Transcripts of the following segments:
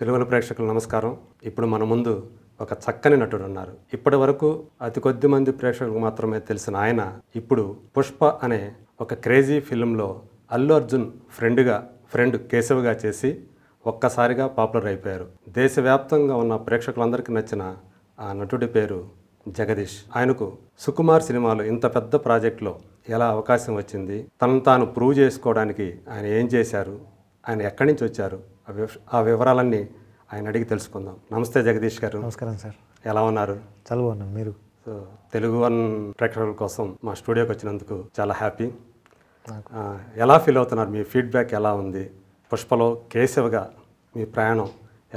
తెలుగుల ప్రేక్షకులకు నమస్కారం। ఇప్పుడు మన ముందు ఒక చక్కని నటుడు ఉన్నారు। ఇప్పటివరకు అతి కొద్ది మంది ప్రేక్షకులకు మాత్రమే తెలిసిన ఆయన ఇప్పుడు పుష్ప అనే ఒక క్రేజీ ఫిల్మ్ లో అల్లు అర్జున్ ఫ్రెండ్ కేశవగా చేసి ఒక్కసారిగా పాపులర్ అయిపోయారు। దేశవ్యాప్తంగా ఉన్న ప్రేక్షకులందరికీ నచ్చిన ఆ నటుడి పేరు జగదీష్। ఆయనకు సుకుమార్ సినిమాలో ఇంత పెద్ద ప్రాజెక్ట్ లో ఎలా అవకాశం వచ్చింది, తనను తాను ప్రూవ్ చేసుకోవడానికి ఆయన ఏం చేశారు, ఆయన ఎక్కడి నుంచి వచ్చారు, ఆ వివరాలన్నీ ఆయన అడిగి తెలుసుకుందాం। నమస్తే జగదీష్ గారు। నమస్కారం సార్, ఎలా ఉన్నారు? చాలా బాగున్నాను, మీరు? సో తెలుగు1 ప్రేక్షకుల కోసం మా స్టూడియోకి వచ్చినందుకు చాలా హ్యాపీ। ఎలా ఫీల్ అవుతున్నారు? మీ ఫీడ్బ్యాక్ ఎలా ఉంది? పుష్పలో కేశవగా మీ ప్రయాణం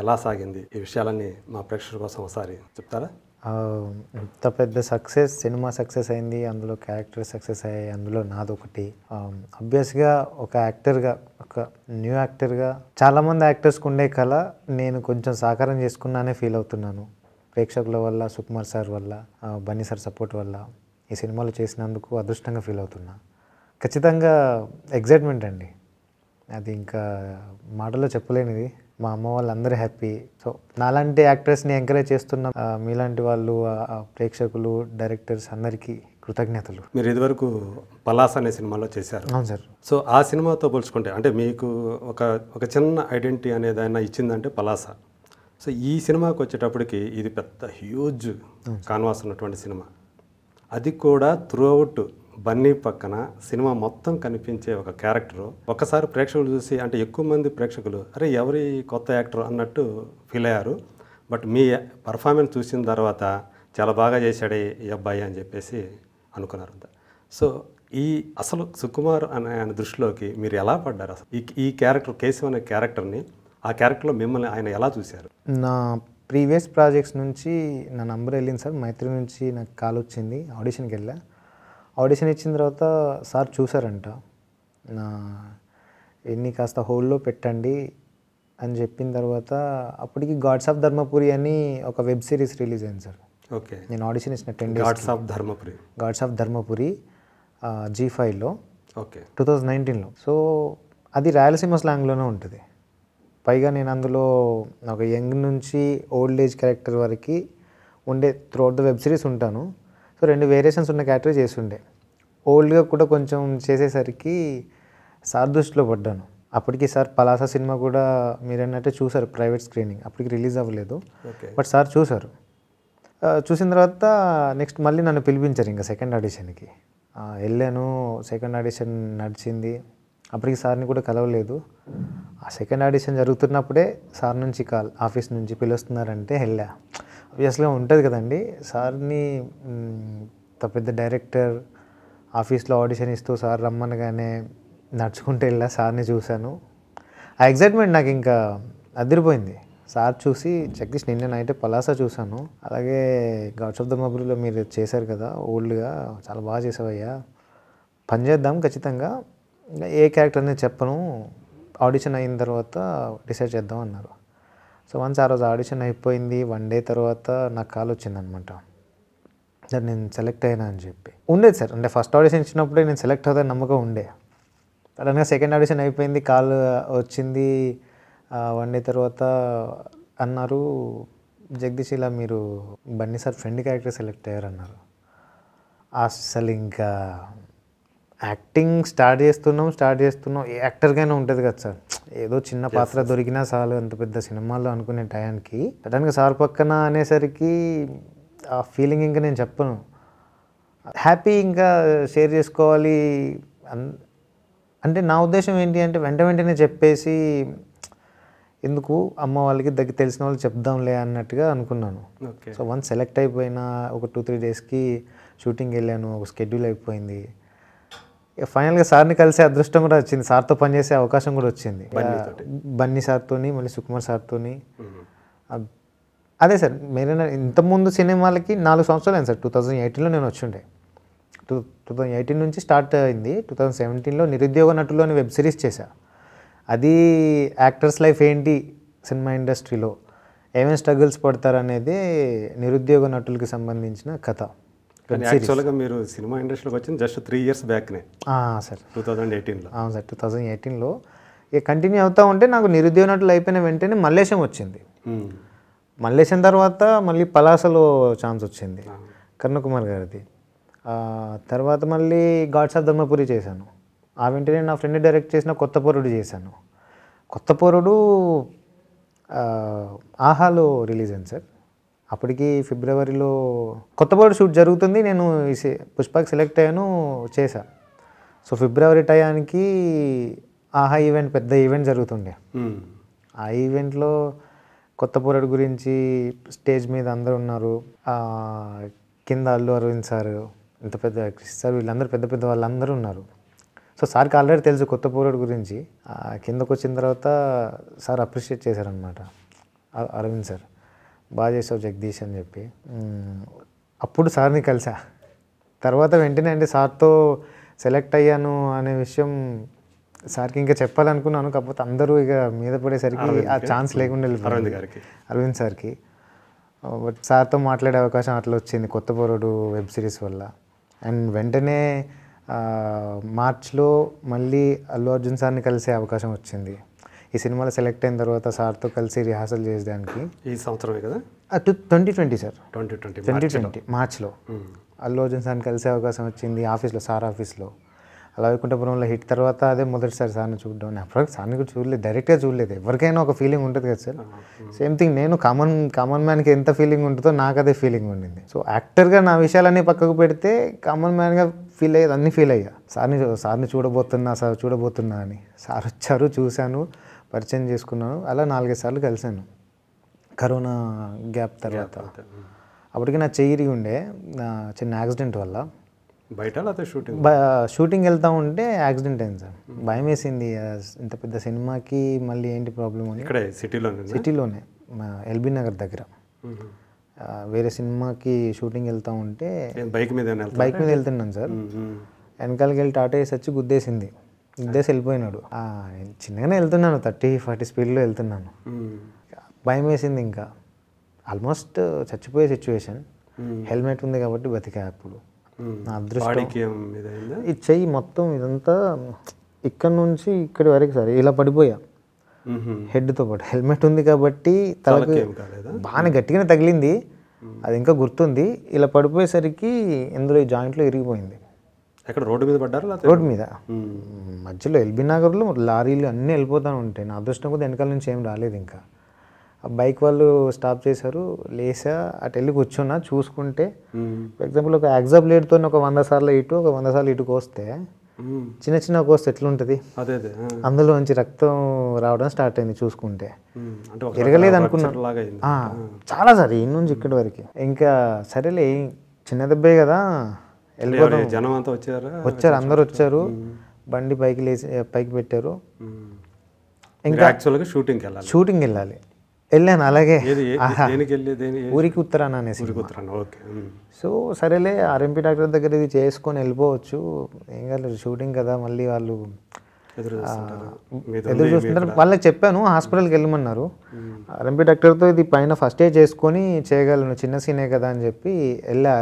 ఎలా సాగింది? ఈ విషయాలన్నీ మా ప్రేక్షకుల కోసం ఒకసారి చెప్తారా? ఇంత పెద్ద సక్సెస్, సినిమా సక్సెస్ అయింది, అందులో క్యారెక్టర్ సక్సెస్ అయ్యాయి, అందులో నాదొకటి। అబ్వియస్గా ఒక యాక్టర్గా, ఒక న్యూ యాక్టర్గా చాలామంది యాక్టర్స్కి ఉండే కళ నేను కొంచెం సాకారం చేసుకున్నానే ఫీల్ అవుతున్నాను। ప్రేక్షకుల వల్ల, సుకుమార్ సార్ వల్ల, బన్నీ సార్ సపోర్ట్ వల్ల ఈ సినిమాలు చేసినందుకు అదృష్టంగా ఫీల్ అవుతున్నా। ఖచ్చితంగా ఎగ్జైట్మెంట్ అండి, అది ఇంకా మాటల్లో చెప్పలేనిది। మా అమ్మ వాళ్ళందరూ హ్యాపీ। సో నాలాంటి యాక్టర్స్ని ఎంకరేజ్ చేస్తున్న మీలాంటి వాళ్ళు, ప్రేక్షకులు, డైరెక్టర్స్ అందరికీ కృతజ్ఞతలు। మీరు ఇదివరకు పలాస అనే సినిమాలో చేశారు? అవును సార్। సో ఆ సినిమాతో పోల్చుకుంటే అంటే మీకు ఒక చిన్న ఐడెంటిటీ అనేది అయినా ఇచ్చిందంటే పలాస। సో ఈ సినిమాకి వచ్చేటప్పటికి ఇది పెద్ద హ్యూజ్ కాన్వాస్ ఉన్నటువంటి సినిమా, అది కూడా త్రూఅవుట్ బన్నీ పక్కన సినిమా మొత్తం కనిపించే ఒక క్యారెక్టరు। ఒకసారి ప్రేక్షకులు చూసి అంటే ఎక్కువ మంది ప్రేక్షకులు అరే ఎవరి కొత్త యాక్టర్ అన్నట్టు ఫీల్ అయ్యారు। బట్ మీ పర్ఫార్మెన్స్ చూసిన తర్వాత చాలా బాగా చేశాడే ఈ అబ్బాయి అని చెప్పేసి అనుకున్నారు। సో ఈ అసలు సుకుమార్ అనే ఆయన దృష్టిలోకి మీరు ఎలా పడ్డారు? అసలు ఈ క్యారెక్టర్ కేశవ్ అనే క్యారెక్టర్ని, ఆ క్యారెక్టర్లో మిమ్మల్ని ఆయన ఎలా చూశారు? నా ప్రీవియస్ ప్రాజెక్ట్స్ నుంచి నా నంబర్ వెళ్ళింది సార్, మైత్రి నుంచి నాకు కాల్ వచ్చింది, ఆడిషన్కి వెళ్ళా। ఆడిషన్ ఇచ్చిన తర్వాత సార్ చూసారంట, నా ఎన్ని కాస్త హోల్డ్లో పెట్టండి అని చెప్పిన తర్వాత అప్పటికి గాడ్స్ ఆఫ్ ధర్మపురి అని ఒక వెబ్ సిరీస్ రిలీజ్ అయింది సార్। ఓకే, నేను ఆడిషన్ ఇచ్చిన 10 డేస్ గాడ్స్ ఆఫ్ ధర్మపురి G5లో, ఓకే, 2019లో। సో అది రాయలసీమ స్లాంగ్లోనే ఉంటుంది, పైగా నేను అందులో ఒక యంగ్ నుంచి ఓల్డ్ ఏజ్ క్యారెక్టర్ వరకు ఉండే త్రూఅవుట్ ద వెబ్ సిరీస్ ఉంటాను। సో 2 వేరియేషన్స్ ఉన్న క్యాటరీ చేస్తుండే, ఓల్డ్గా కూడా కొంచెం చేసేసరికి సార్ దృష్టిలో పడ్డాను। అప్పటికి సార్ పలాస సినిమా కూడా మీరు అన్నట్టే చూసారు, ప్రైవేట్ స్క్రీనింగ్ అప్పటికి రిలీజ్ అవ్వలేదు, బట్ సార్ చూసారు। చూసిన తర్వాత నెక్స్ట్ మళ్ళీ నన్ను పిలిపించారు ఇంకా సెకండ్ ఆడిషన్కి వెళ్ళాను। సెకండ్ ఆడిషన్ నడిచింది, అప్పటికి సార్ని కూడా కలవలేదు। ఆ సెకండ్ ఆడిషన్ జరుగుతున్నప్పుడే సార్ నుంచి కాల్, ఆఫీస్ నుంచి పిలుస్తున్నారంటే వెళ్ళా। అబ్వియస్గా ఉంటుంది కదండి, సార్ని పెద్ద డైరెక్టర్ ఆఫీస్లో ఆడిషన్ ఇస్తూ సార్ రమ్మనగానే నడుచుకుంటూ వెళ్ళా, సార్ని చూశాను। ఆ ఎగ్జైట్మెంట్ నాకు ఇంకా అదిరిపోయింది। సార్ చూసి జగదీష్ నిన్న నైట్ పలాస చూశాను, అలాగే గాడ్స్ ఆఫ్ ధర్మపురిలో మీరు చేశారు కదా ఓల్డ్గా, చాలా బాగా చేసావయ్యా, పని చేద్దాం ఖచ్చితంగా, ఏ క్యారెక్టర్ అనేది చెప్పను, ఆడిషన్ అయిన తర్వాత డిసైడ్ చేద్దాం అన్నారు। సో వన్స్ ఆ రోజు ఆడిషన్ అయిపోయింది, 1 డే తర్వాత నాకు కాల్ వచ్చిందనమాట, సార్ నేను సెలెక్ట్ అయినా అని చెప్పి। ఉండేది సార్, అంటే ఫస్ట్ ఆడిషన్ ఇచ్చినప్పుడే నేను సెలెక్ట్ అవుతాను నమ్మకం ఉండే, సడన్గా సెకండ్ ఆడిషన్ అయిపోయింది, కాల్ వచ్చింది 1 డే తర్వాత, అన్నారు జగదీష్ ఇలా మీరు Bunny sir friend character select అయ్యారన్నారు। అసలు ఇంకా యాక్టింగ్ స్టార్ట్ చేస్తున్నాం ఏ యాక్టర్గానే ఉంటుంది కదా సార్, ఏదో చిన్న పాత్ర దొరికినా చాలు అంత పెద్ద సినిమాలో అనుకునే టయానికి సడన్గా సార్ పక్కన అనేసరికి ఆ ఫీలింగ్ ఇంకా నేను చెప్పను, హ్యాపీ ఇంకా షేర్ చేసుకోవాలి అంటే నా ఉద్దేశం ఏంటి అంటే వెంటనే చెప్పేసి ఎందుకు అమ్మ వాళ్ళకి దగ్గర తెలిసిన వాళ్ళు చెప్దాంలే అన్నట్టుగా అనుకున్నాను। సో వన్స్ సెలెక్ట్ అయిపోయిన ఒక 2-3 డేస్కి షూటింగ్ వెళ్ళాను, ఒక షెడ్యూల్ అయిపోయింది, ఫైనల్గా సార్ని కలిసే అదృష్టం కూడా వచ్చింది, సార్తో పనిచేసే అవకాశం కూడా వచ్చింది, బన్నీ సార్తోని మళ్ళీ సుకుమార్ సార్తోని। అదే సార్ మీరైనా ఇంతకుముందు సినిమాలకి 4 సంవత్సరాలు అయింది సార్, 2018లో నేను వచ్చిండే, 2018 నుంచి స్టార్ట్ అయింది, 2017లో నిరుద్యోగ నటులోని వెబ్ సిరీస్ చేశా, అది యాక్టర్స్ లైఫ్ ఏంటి సినిమా ఇండస్ట్రీలో, ఏమేమి స్ట్రగుల్స్ పడతారనేది నిరుద్యోగ నటులకి సంబంధించిన కథ। యాక్చువల్గా మీరు సినిమా ఇండస్ట్రీలోకి వచ్చింది జస్ట్ 3 ఇయర్స్ బ్యాక్నే సార్, 2018లో। అవును సార్, 2018లో ఇక కంటిన్యూ అవుతా ఉంటే నాకు నిరుద్యోగనట్లు అయిపోయిన వెంటనే మల్లేశం వచ్చింది. మల్లేశం తర్వాత మళ్ళీ పలాసలో ఛాన్స్ వచ్చింది కర్ణకుమార్ గారిది. తర్వాత మళ్ళీ గాడ్స్ ఆఫ్ ధర్మపురి చేశాను. ఆ వెంటనే నా ఫ్రెండ్ డైరెక్ట్ చేసిన కొత్తపోరుడు చేశాను. కొత్తపోరుడు ఆహాలో రిలీజ్ అయింది సార్. అప్పటికి ఫిబ్రవరిలో కొత్తపోరుడు షూట్ జరుగుతుంది. నేను పుష్పకి సెలెక్ట్ అయ్యాను, చేశా. సో ఫిబ్రవరి టయానికి ఆహా ఈవెంట్, పెద్ద ఈవెంట్ జరుగుతుండే. ఆ ఈవెంట్లో కొత్తపోరుడు గురించి స్టేజ్ మీద అందరు ఉన్నారు, కింద అల్లు అరవింద్ సార్, ఇంత పెద్ద క్రిష్ సార్, వీళ్ళందరూ పెద్ద పెద్ద వాళ్ళందరూ ఉన్నారు. సో సార్కి ఆల్రెడీ తెలుసు కొత్తపోరుడు గురించి. కిందకు వచ్చిన తర్వాత సార్ అప్రిషియేట్ చేశారనమాట, అరవింద్ సార్ బాగా చేసావు జగదీష్ అని చెప్పి. అప్పుడు సార్ని కలిసా. తర్వాత వెంటనే అంటే సార్తో సెలెక్ట్ అయ్యాను అనే విషయం సార్కి ఇంకా చెప్పాలనుకున్నాను, కాకపోతే అందరూ ఇక మీద పడేసరికి ఆ ఛాన్స్ లేకుండా వెళ్ళిపోయింది అరవింద్ సార్కి. బట్ సార్తో మాట్లాడే అవకాశం అట్లా వచ్చింది కొత్తపోరుడు వెబ్ సిరీస్ వల్ల. అండ్ వెంటనే మార్చ్లో మళ్ళీ అల్లు అర్జున్ సార్ని కలిసే అవకాశం వచ్చింది. ఈ సినిమాలో సెలెక్ట్ అయిన తర్వాత సార్తో కలిసి రిహార్సల్ చేసేదానికి ఈ సంవత్సరమే కదా 2020 సార్, 2020 మార్చ్లో అల్లు అర్జున్ సార్ని కలిసే అవకాశం వచ్చింది ఆఫీస్లో, సార్ ఆఫీస్లో. అలా వైకుంఠపురంలో హిట్ తర్వాత అదే మొదటిసారి సార్ని చూడడం. అప్పటికి సార్ని కూడా చూడలేదు, డైరెక్ట్గా చూడలేదు. ఎవరికైనా ఒక ఫీలింగ్ ఉంటుంది కదా సార్, సేమ్ థింగ్ నేను కామన్ మ్యాన్కి ఎంత ఫీలింగ్ ఉంటుందో నాకు అదే ఫీలింగ్ ఉండింది. సో యాక్టర్గా నా విషయాలన్నీ పక్కకు పెడితే కామన్ మ్యాన్గా ఫీల్ అయ్యేది, అన్నీ ఫీల్ అయ్యా. సార్ని చూడబోతున్నా అని సార్ వచ్చారు, చూశాను, పరిచయం చేసుకున్నాను. అలా 4-5 సార్లు కలిశాను కరోనా గ్యాప్ తర్వాత. అప్పటికి నా చెయ్యి ఉండే చిన్న యాక్సిడెంట్ వల్ల. బయట షూటింగ్ వెళ్తా ఉంటే యాక్సిడెంట్ అయింది సార్. భయం వేసింది, ఇంత పెద్ద సినిమాకి మళ్ళీ ఏంటి ప్రాబ్లం అని. ఇక్కడ సిటీలోనే ఎల్బీ నగర్ దగ్గర వేరే సినిమాకి షూటింగ్ వెళ్తూ ఉంటే బైక్ మీద వెళ్తున్నాను సార్. వెనకాలకి వెళ్ళి టాటా వేసి వచ్చి గుద్దేసి వెళ్ళిపోయినాడు. చిన్నగానే వెళ్తున్నాను, 30-40 స్పీడ్లో వెళ్తున్నాను. భయం వేసింది, ఇంకా ఆల్మోస్ట్ చచ్చిపోయే సిచ్యువేషన్. హెల్మెట్ ఉంది కాబట్టి బతికా. అప్పుడు నా అదృష్టం ఈ చెయ్యి మొత్తం ఇదంతా ఇక్కడ నుంచి ఇక్కడి వరకు సార్ ఇలా పడిపోయా హెడ్తో పాటు. హెల్మెట్ ఉంది కాబట్టి తలకు బాగానే గట్టిగానే తగిలింది, అది ఇంకా గుర్తుంది. ఇలా పడిపోయేసరికి ఇందులో ఈ జాయింట్లో ఇరిగిపోయింది. ఎక్కడ రోడ్డు మీద పడ్డారు? రోడ్డు మీద మధ్యలో ఎల్బీ నగర్లో లారీలు అన్నీ వెళ్ళిపోతూ ఉంటాయి. నా అదృష్టం కూడా వెనకాల నుంచి ఏం రాలేదు. ఇంకా ఆ బైక్ వాళ్ళు స్టాప్ చేశారు, లేసా, అటు వెళ్ళి కూర్చున్నా. చూసుకుంటే ఫర్ ఎగ్జాంపుల్ ఒక యాక్సా బ్లేడ్తో ఒక 100 సార్లు ఇటు, ఒక 100 సార్లు ఇటు కోస్తే చిన్న కోస్తే ఎట్లుంటుంది, అందులో నుంచి రక్తం రావడం స్టార్ట్ అయింది. చూసుకుంటే జరగలేదు అనుకున్నా చాలా సార్ ఈ నుంచి ఇక్కడి వరకు. ఇంకా సరేలే చిన్న దెబ్బే కదా వెళ్ళిపోతాం. జనం అంతా వచ్చారు, అందరు వచ్చారు, బండి పైకి లేచి పైకి పెట్టారు. ఇంకా యాక్చువల్గా షూటింగ్కి వెళ్ళాలి. వెళ్ళాను అలాగే ఊరికి ఉత్తరాన అనేసి. సో సరేలే ఆర్ఎంపీ డాక్టర్ దగ్గర ఇది చేసుకొని వెళ్ళిపోవచ్చు, ఏం కాదు షూటింగ్ కదా. మళ్ళీ వాళ్ళు ఎదురు చూస్తుంటారు. వాళ్ళకి చెప్పాను హాస్పిటల్కి వెళ్ళమన్నారు. ఆర్ఎంపీ డాక్టర్తో ఇది పైన ఫస్ట్ ఎయిడ్ చేసుకొని చేయగలను, చిన్న సీనే కదా అని చెప్పి వెళ్ళా.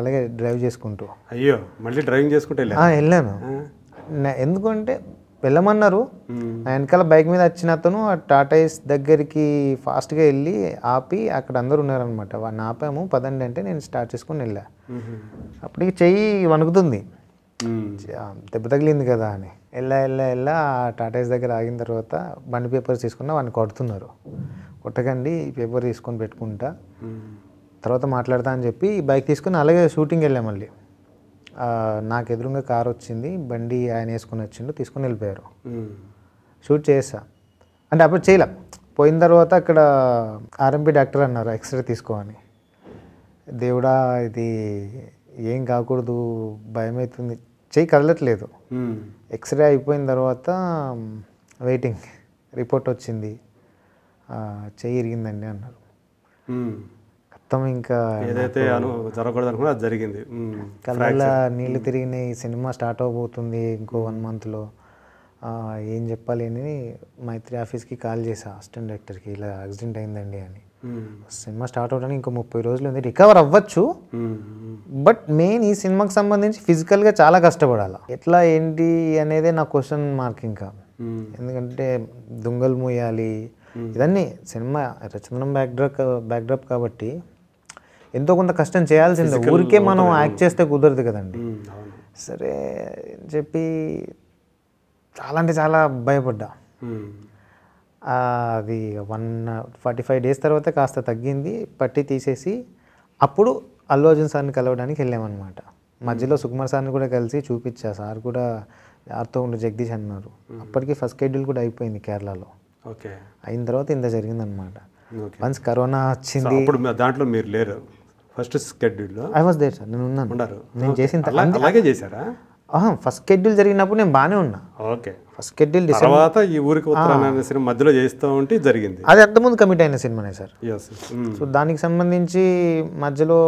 అలాగే డ్రైవ్ చేసుకుంటూ అయ్యో మళ్ళీ డ్రైవింగ్ చేసుకుంటూ వెళ్ళాను. ఎందుకంటే వెళ్ళమన్నారు. నా వెనకాల బైక్ మీద వచ్చిన అతను టాటాస్ దగ్గరికి ఫాస్ట్గా వెళ్ళి ఆపి, అక్కడ అందరు ఉన్నారనమాట. వాడిని ఆపాము, పదండి అంటే నేను స్టార్ట్ చేసుకుని వెళ్ళా. అప్పటికి చెయ్యి వణుకుతుంది, దెబ్బ తగిలింది కదా అని వెళ్ళా. టాటాస్ దగ్గర ఆగిన తర్వాత బండి పేపర్స్ తీసుకున్నా. వాడిని కొడుతున్నారు, కొట్టకండి పేపర్ తీసుకొని పెట్టుకుంటా తర్వాత మాట్లాడతా అని చెప్పి బైక్ తీసుకుని అలాగే షూటింగ్ వెళ్ళాం. మళ్ళీ నాకు ఎదురుగా కారు వచ్చింది, బండి ఆయన వేసుకుని వచ్చిండు, తీసుకుని వెళ్ళిపోయారు. షూట్ చేసా అంటే అప్పుడు చేయలేం. పోయిన తర్వాత అక్కడ ఆర్ఎంపీ డాక్టర్ అన్నారు ఎక్స్రే తీసుకోమని. దేవుడా ఇది ఏం కాకూడదు, భయం అవుతుంది, చెయ్యి కదలట్లేదు. ఎక్స్రే అయిపోయిన తర్వాత వెయిటింగ్ రిపోర్ట్ వచ్చింది, చెయ్యి ఇరిగిందండి అన్నారు. ఇంకా ఏదైతే జరగకూడదు అనుకున్నా అది జరిగింది. కళ్ళ నీళ్ళు తిరిగినాయి. సినిమా స్టార్ట్ అవబోతుంది ఇంకో 1 మంత్లో. ఏం చెప్పాలి అని మైత్రి ఆఫీస్కి కాల్ చేసా, అసిస్టెంట్ డైరెక్టర్కి ఇలా యాక్సిడెంట్ అయిందండి అని. సినిమా స్టార్ట్ అవడానికి ఇంకో 30 రోజులు ఉంది, రికవర్ అవ్వచ్చు, బట్ మెయిన్ ఈ సినిమాకి సంబంధించి ఫిజికల్గా చాలా కష్టపడాలి. ఎట్లా ఏంటి అనేది నా క్వశ్చన్ మార్క్. ఇంకా ఎందుకంటే దుంగల్ మూయాలి ఇదన్నీ సినిమా రచన బ్యాక్డ్రాప్ కాబట్టి ఎంతో కొంత కష్టం చేయాల్సిందే. ఊరికే మనం యాక్ట్ చేస్తే కుదరదు కదండి. సరే అని చెప్పి చాలా అంటే చాలా భయపడ్డా. అది 145 days తర్వాత కాస్త తగ్గింది, పట్టి తీసేసి అప్పుడు అల్లు అర్జున్ సార్ని కలవడానికి వెళ్ళామన్నమాట. మధ్యలో సుకుమార్ సార్ని కూడా కలిసి చూపించా. సార్ కూడా ఆర్తో ఉండే జగదీష్ అన్నారు. అప్పటికి ఫస్ట్ షెడ్యూల్ కూడా అయిపోయింది కేరళలో. ఓకే, అయిన తర్వాత ఇంత జరిగిందనమాట. వన్స్ కరోనా వచ్చింది. దాంట్లో మీరు లేరు ఫస్ట్ షెడ్యూల్లో? ఐ వాస్ దేర్ సార్, నేను ఉన్నాను. నేను చేసారా? ఫస్ట్ షెడ్యూల్ జరిగినప్పుడు నేను బాగానే ఉన్నా. ఓకే, ఫస్ట్ షెడ్యూల్ తర్వాత ఈ ఊరికి ఉత్తరాన సినిమా మధ్యలో చేస్తూ ఉంటే జరిగింది. అది అంతకుముందు కమిట్ అయిన సినిమానే సార్. సో దానికి సంబంధించి మధ్యలో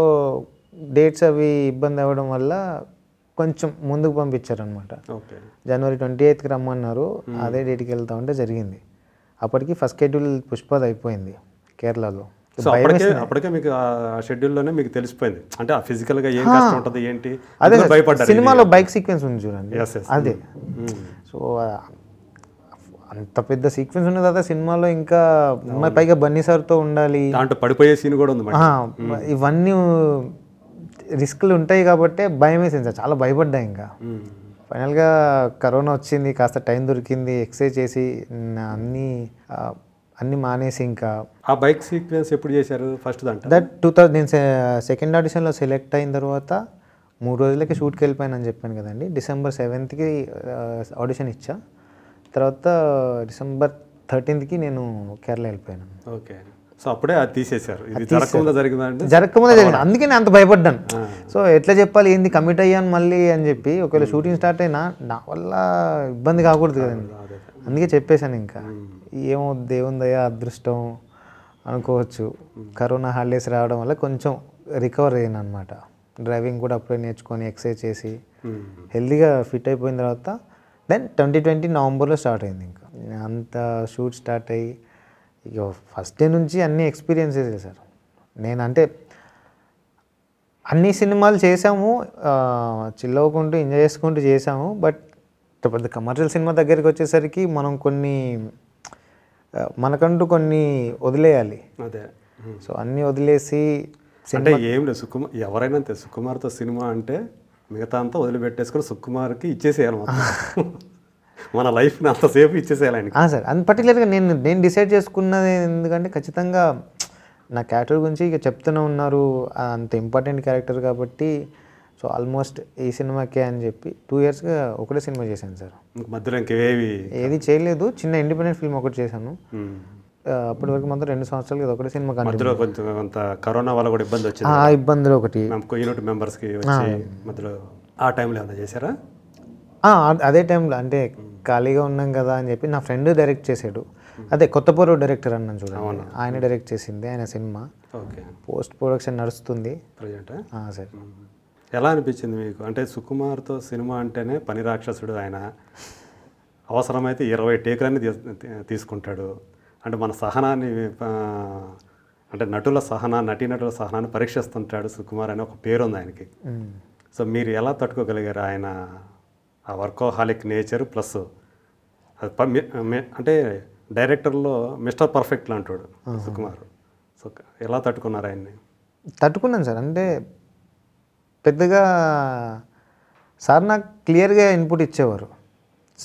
డేట్స్ అవి ఇబ్బంది అవ్వడం వల్ల కొంచెం ముందుకు పంపించారనమాట. జనవరి 28కి రమ్మన్నారు. అదే డేట్కి వెళ్తా ఉంటే జరిగింది. అప్పటికి ఫస్ట్ షెడ్యూల్ పుష్ప అయిపోయింది కేరళలో. అప్పటికే మీకు షెడ్యూల్లోనే మీకు తెలిసిపోయింది అంటే ఫిజికల్గా ఏం కష్టం ఉంటుంది ఏంటి. అదే సినిమాలో బైక్ సీక్వెన్స్ ఉంది చూడండి, అదే. సో అంత పెద్ద సీక్వెన్స్ ఉన్నది కదా సినిమాలో. ఇంకా పైగా బన్నీ సార్తో ఉండాలి, దాంట్లో పడిపోయే సీన్ కూడా ఉంది. ఇవన్నీ రిస్క్లు ఉంటాయి కాబట్టి భయం వేసింది సార్, చాలా భయపడ్డా. ఇంకా ఫైనల్గా కరోనా వచ్చింది, కాస్త టైం దొరికింది. ఎక్సర్సైజ్ చేసి అన్నీ మానేసి ఇంకా ఆ బైక్ సీక్వెన్స్ ఎప్పుడు చేశారు ఫస్ట్ దాంట్లో? దట్ 2000 నేను సెకండ్ ఆడిషన్లో సెలెక్ట్ అయిన తర్వాత 3 రోజులకి షూట్కి వెళ్ళిపోయానని చెప్పాను కదండి. డిసెంబర్ 7కి ఆడిషన్ ఇచ్చా. తర్వాత డిసెంబర్ 13కి నేను కేరళ వెళ్ళిపోయాను. ఓకే, సో అప్పుడే అది తీసేశారు. జరగకుండా జరిగింది, అందుకే నేను అంత భయపడ్డాను. సో ఎట్లా చెప్పాలి ఏంది కమిట్ అయ్యాను మళ్ళీ అని చెప్పి. ఒకవేళ షూటింగ్ స్టార్ట్ అయినా నా వల్ల ఇబ్బంది కాకూడదు కదండి, అందుకే చెప్పేశాను. ఇంకా ఏమో దేవుందయ్యా అదృష్టం అనుకోవచ్చు. కరోనా హాలిడేస్ రావడం వల్ల కొంచెం రికవర్ అయ్యాను అనమాట. డ్రైవింగ్ కూడా అప్పుడే నేర్చుకొని ఎక్సర్సైజ్ చేసి హెల్దీగా ఫిట్ అయిపోయిన తర్వాత దెన్ 2020 నవంబర్లో స్టార్ట్ అయింది. ఇంకా అంత షూట్ స్టార్ట్ అయ్యి ఇక ఫస్ట్ డే నుంచి అన్ని ఎక్స్పీరియన్సెస్ చేశారు. నేనంటే అన్ని సినిమాలు చేసాము, చిల్లవకుంటూ ఎంజాయ్ చేసుకుంటూ చేసాము. బట్ పెద్ద కమర్షియల్ సినిమా దగ్గరికి వచ్చేసరికి మనం మనకంటూ కొన్ని వదిలేయాలి. అదే, సో అన్నీ వదిలేసి అంటే ఏం లేదు. సుకుమార్ ఎవరైనా అంతే, సుకుమార్తో సినిమా అంటే మిగతా అంతా వదిలిపెట్టేసుకొని సుకుమార్కి ఇచ్చేసేయాలి, మన లైఫ్ని అంతసేపు ఇచ్చేసేయాలి సార్. అంత పర్టికులర్గా నేను డిసైడ్ చేసుకున్నది ఎందుకంటే ఖచ్చితంగా నా క్యారెక్టర్ గురించి ఇక చెప్తూనే ఉన్నారు. అంత ఇంపార్టెంట్ క్యారెక్టర్ కాబట్టి సో ఆల్మోస్ట్ ఈ సినిమాకే అని చెప్పి 2 yearsగా ఒకటే సినిమా చేశాను సార్. మధ్యలో ఏది చేయలేదు. చిన్న ఇండిపెండెంట్ ఫిల్మ్ ఒకటి చేశాను. అప్పటి వరకు మాత్రం 2 సంవత్సరాలు ఒకటే సినిమా. మధ్యలో కొంచెం కరోనా వల్ల కూడా ఇబ్బంది వచ్చింది. ఆ ఇబ్బందులు ఒకటి యూనిట్ మెంబర్స్కి మధ్యలో ఆ టైంలో ఏమైనా చేశారా? అదే టైంలో అంటే ఖాళీగా ఉన్నాం కదా అని చెప్పి నా ఫ్రెండ్ డైరెక్ట్ చేశాడు. అదే కొత్తపోరు డైరెక్టర్ అన్నాను చూడండి, ఆయన డైరెక్ట్ చేసింది ఆయన సినిమా. ఓకే, పోస్ట్ ప్రొడక్షన్ నడుస్తుంది ప్రజెంట్ సార్. ఎలా అనిపించింది మీకు? అంటే సుకుమార్తో సినిమా అంటేనే పని రాక్షసుడు ఆయన. అవసరమైతే 20 టేకులన్నీ తీసుకుంటాడు. అంటే మన సహనాన్ని అంటే నటీనటుల సహనాన్ని పరీక్షిస్తుంటాడు సుకుమార్ అనే ఒక పేరు ఉంది ఆయనకి. సో మీరు ఎలా తట్టుకోగలిగారు ఆయన ఆ వర్కోహాలిక్ నేచర్ ప్లస్ అంటే డైరెక్టర్లో మిస్టర్ పర్ఫెక్ట్ అంటాడు సుకుమార్. సో ఎలా తట్టుకున్నారు ఆయన్ని? తట్టుకున్నాను సార్. అంటే పెద్దగా సార్ నాకు క్లియర్గా ఇన్పుట్ ఇచ్చేవారు.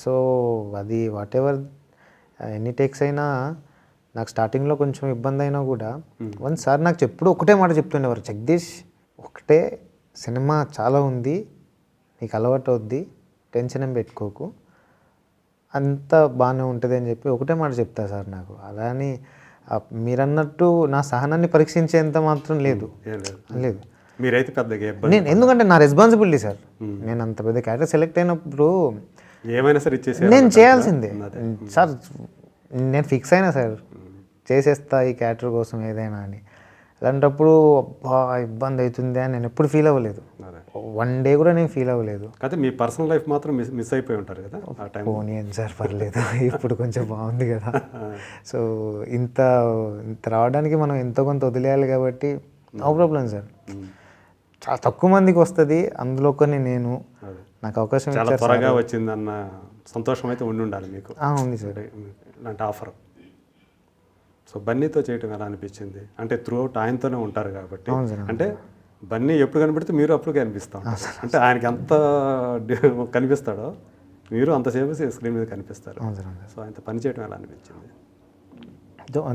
సో అది వాట్ ఎవర్ ఎన్ని టేక్స్ అయినా నాకు స్టార్టింగ్లో కొంచెం ఇబ్బంది అయినా కూడా వన్స్ సార్ నాకు ఎప్పుడు ఒకటే మాట చెప్తుండేవారు, జగదీష్ ఒకటే సినిమా చాలా ఉంది, నీకు అలవాటు అవుద్ది, టెన్షన్ ఏం పెట్టుకోకు, అంతా బాగానే ఉంటుంది అని చెప్పి ఒకటే మాట చెప్తా సార్ నాకు. అలా అని మీరన్నట్టు నా సహనాన్ని పరీక్షించేంత మాత్రం లేదు లేదు. మీరైతే పెద్దగా నేను ఎందుకంటే నా రెస్పాన్సిబిలిటీ సార్. నేను అంత పెద్ద క్యారెక్టర్ సెలెక్ట్ అయినప్పుడు ఏమైనా సరే నేను చేయాల్సిందే సార్. నేను ఫిక్స్ అయినా సార్ చేసేస్తా ఈ క్యారెక్టర్ కోసం ఏదైనా అని. అలాంటప్పుడు ఇబ్బంది అవుతుంది అని నేను ఎప్పుడు ఫీల్ అవ్వలేదు. 1 day కూడా నేను ఫీల్ అవ్వలేదు. అయితే మీ పర్సనల్ లైఫ్ మాత్రం మిస్ అయిపోయి ఉంటారు కదా ఆ టైం? పోనీయండి సార్, పర్లేదు, ఇప్పుడు కొంచెం బాగుంది కదా. సో ఇంత రావడానికి మనం ఎంతో కొంత వదిలేయాలి కాబట్టి నో ప్రాబ్లం సార్. చాలా తక్కువ మందికి వస్తుంది, అందులో కొన్ని నేను. నాకు అవకాశం ఇచ్చారు. చాలా త్వరగా వచ్చింది అన్న సంతోషం అయితే ఉండి ఉండాలి మీకు. ఆ ఉంది సార్ ఇలాంటి ఆఫర్. సో బన్నీతో చేయటం ఎలా అనిపించింది అంటే త్రూఅవుట్ ఆయనతోనే ఉంటారు కాబట్టి, అంటే బన్నీ ఎప్పుడు కనిపెడితే మీరు అప్పుడు కనిపిస్తాం, అంటే ఆయనకి ఎంత కనిపిస్తాడో మీరు అంతసేపు స్క్రీన్ మీద కనిపిస్తారు. సో ఆయనతో పనిచేయడం ఎలా అనిపించింది?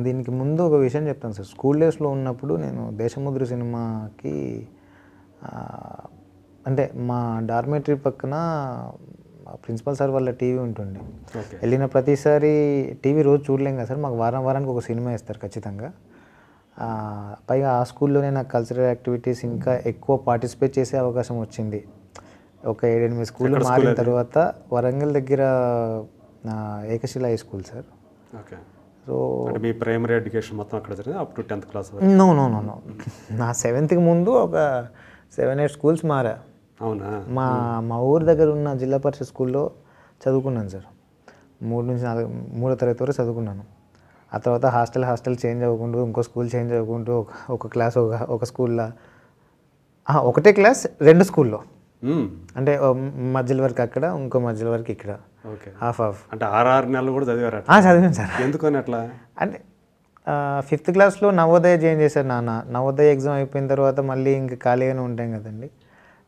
దీనికి ముందు ఒక విషయం చెప్తాను సార్, స్కూల్ డేస్లో ఉన్నప్పుడు నేను దేశముద్ర సినిమాకి అంటే మా డార్మేటరీ పక్కన ప్రిన్సిపల్ సార్ వాళ్ళ టీవీ ఉంటుండే, వెళ్ళిన ప్రతిసారి టీవీ రోజు చూడలేం కదా సార్, మాకు వారం వారానికి ఒక సినిమా ఇస్తారు ఖచ్చితంగా. పైగా ఆ స్కూల్లోనే నాకు కల్చరల్ యాక్టివిటీస్ ఇంకా ఎక్కువ పార్టిసిపేట్ చేసే అవకాశం వచ్చింది. ఒక 7-8 స్కూల్లో మారిన తర్వాత వరంగల్ దగ్గర Ekashila high school sir. So మీ ప్రైమరీ ఎడ్యుకేషన్ మొత్తం అక్కడ జరిగింది up to 10th class? No, నా 7th ముందు ఒక 7-8 స్కూల్స్ మారా. అవునా? మా ఊరు దగ్గర ఉన్న జిల్లా పరిషత్ స్కూల్లో చదువుకున్నాను సార్. 3 నుంచి 4 తరగతి వరకు చదువుకున్నాను. ఆ తర్వాత హాస్టల్ చేంజ్ అవ్వకుండా ఇంకో స్కూల్ చేంజ్ అవ్వకుండా ఒక క్లాస్ ఒక స్కూల్లో, ఒకటే క్లాస్ 2 స్కూల్లో, అంటే మధ్యలో వరకు అక్కడ ఇంకో మధ్యలో వరకు ఇక్కడ, హాఫ్. అంటే 6 నెలలు కూడా చదివారు? చదివాను సార్. ఎందుకని అట్లా అంటే 5th క్లాస్లో నవోదయ జాయిన్ చేశారు నాన్న. నవోదయ ఎగ్జామ్ అయిపోయిన తర్వాత మళ్ళీ ఇంకా ఖాళీగానే ఉంటాం కదండి,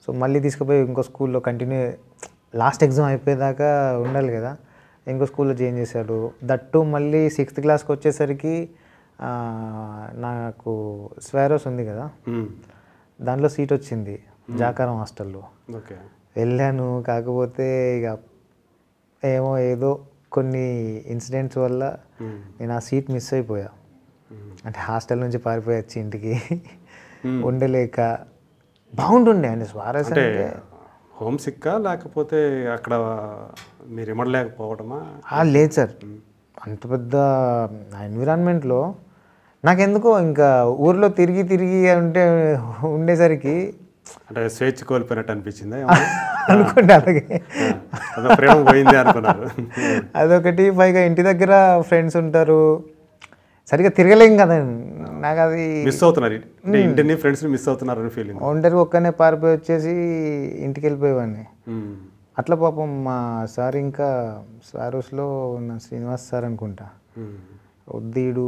సో మళ్ళీ తీసుకుపోయి ఇంకో స్కూల్లో కంటిన్యూ, లాస్ట్ ఎగ్జామ్ అయిపోయేదాకా ఉండాలి కదా, ఇంకో స్కూల్లో జాయిన్ చేశారు. దట్టు మళ్ళీ 6th క్లాస్కి వచ్చేసరికి నాకు స్వారోస్ ఉంది కదా, దాంట్లో సీట్ వచ్చింది జాకారం హాస్టల్లో. వెళ్ళాను, కాకపోతే ఇక ఏమో ఏదో కొన్ని ఇన్సిడెంట్స్ వల్ల నేను ఆ సీట్ మిస్ అయిపోయా. అంటే హాస్టల్ నుంచి పారిపోయి వచ్చి ఇంటికి ఉండలేక. బాగుంటుండే అండి స్వారస్ అంటే. హోమ్ సిక్కా లేకపోతే అక్కడ మీరు ఇమ్మడలేకపోవడమా? లేదు సార్, అంత పెద్ద ఎన్విరాన్మెంట్లో నాకెందుకో ఇంకా ఊర్లో తిరిగి ఉండేసరికి అంటే స్వేచ్ఛ కోల్పోయినట్టు అనిపించింది అనుకుంటే. అలాగే అదొకటి, పైగా ఇంటి దగ్గర ఫ్రెండ్స్ ఉంటారు, సరిగా తిరగలేం కదా. నాకు అది మిస్ అవుతున్నారు, ఇంటిని ఫ్రెండ్స్ని మిస్ అవుతున్నారు అని ఫీలింగ్. ఒంటరికి ఒక్కనే పారిపోయి వచ్చేసి ఇంటికి వెళ్ళిపోయేవాడిని. అట్లా పాపం మా సార్, ఇంకా సారోస్లో ఉన్న శ్రీనివాస్ సార్ అనుకుంటా, ఒద్దీడు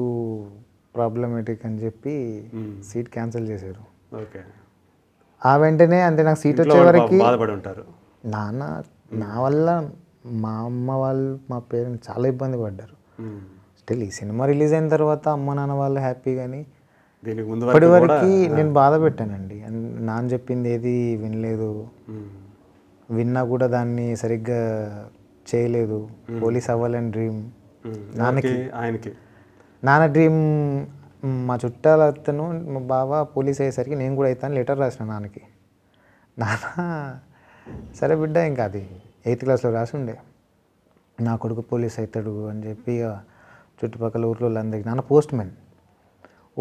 ప్రాబ్లమేటిక్ అని చెప్పి సీట్ క్యాన్సిల్ చేశారు. ఓకే. ఆ వెంటనే అంటే నాకు సీట్ వచ్చే వరకు బాధపడి ఉంటారు నాన్న. నా వల్ల మా అమ్మ వాళ్ళు మా పేరెంట్స్ చాలా ఇబ్బంది పడ్డారు. స్టిల్ ఈ సినిమా రిలీజ్ అయిన తర్వాత అమ్మ నాన్న వాళ్ళు హ్యాపీ, కానీ ఇప్పటి వరకు నేను బాధ పెట్టానండి. నాన్న చెప్పింది ఏది వినలేదు, విన్నా కూడా దాన్ని సరిగ్గా చేయలేదు. పోలీస్ అవ్వాలని డ్రీమ్ నాన్నకి. నాన్న డ్రీమ్ మా చుట్టాల అతను మా బావ పోలీస్ అయ్యేసరికి నేను కూడా అవుతాను లెటర్ రాసిన నాన్నకి. నాన్న సరే బిడ్డ, ఇంకా అది 8th క్లాస్లో రాసి ఉండే, నా కొడుకు పోలీస్ అవుతాడు అని చెప్పి చుట్టుపక్కల ఊర్లో అందరికీ. నాన్న పోస్ట్ మ్యాన్,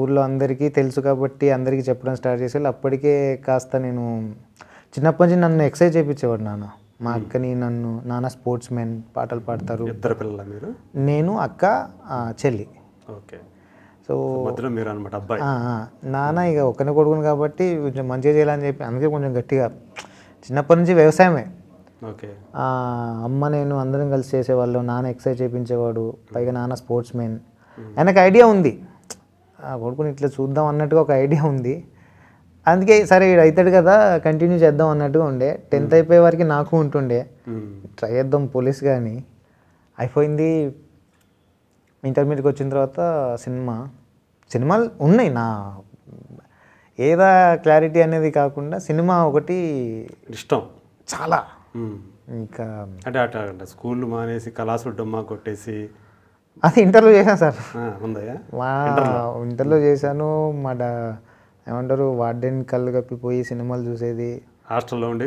ఊర్లో అందరికీ తెలుసు కాబట్టి అందరికీ చెప్పడం స్టార్ట్ చేసేవాళ్ళు. అప్పటికే కాస్త నేను చిన్నప్పటి నుంచి నన్ను ఎక్సైజ్ చేయించేవాడు నాన్న. మా అక్కని నన్ను, నాన్న స్పోర్ట్స్ మ్యాన్, పాటలు పాడతారు. ఇద్దరు పిల్లల మీరు? నేను, అక్క, చెల్లి. ఓకే. సో నాన్న ఇక ఒక్కనే కొడుకుని కాబట్టి కొంచెం మంచిగా చేయాలని చెప్పి అందుకే కొంచెం గట్టిగా చిన్నప్పటి నుంచి వ్యవసాయమే. అమ్మ నేను అందరం కలిసి చేసేవాళ్ళం. నాన్న ఎక్సర్సైజ్ చేయించేవాడు, పైగా నాన్న స్పోర్ట్స్ మ్యాన్. ఆయనకు ఐడియా ఉంది, ఆ కొడుకుని ఇట్లా చూద్దాం అన్నట్టుగా ఒక ఐడియా ఉంది, అందుకే సరే ఇది అవుతాడు కదా కంటిన్యూ చేద్దాం అన్నట్టుగా ఉండే. 10th అయిపోయే వరకు నాకు ఉంటుండే ట్రై చేద్దాం పోలీస్, కానీ అయిపోయింది. ఇంటర్మీడియట్కి వచ్చిన తర్వాత సినిమాలు ఉన్నాయి. నా ఏదా క్లారిటీ అనేది కాకుండా సినిమా ఒకటి ఇష్టం చాలా. ఇంకా అంటే అట్లా స్కూల్ మానేసి కళాశాల డొమ్మా కొట్టేసి అది ఇంటర్లో చేశాను సార్. ఇంటర్లో చేశాను. మా ఏమంటారు వార్డెన్ కళ్ళు కప్పిపోయి సినిమాలు చూసేది. హాస్టల్లో ఉండి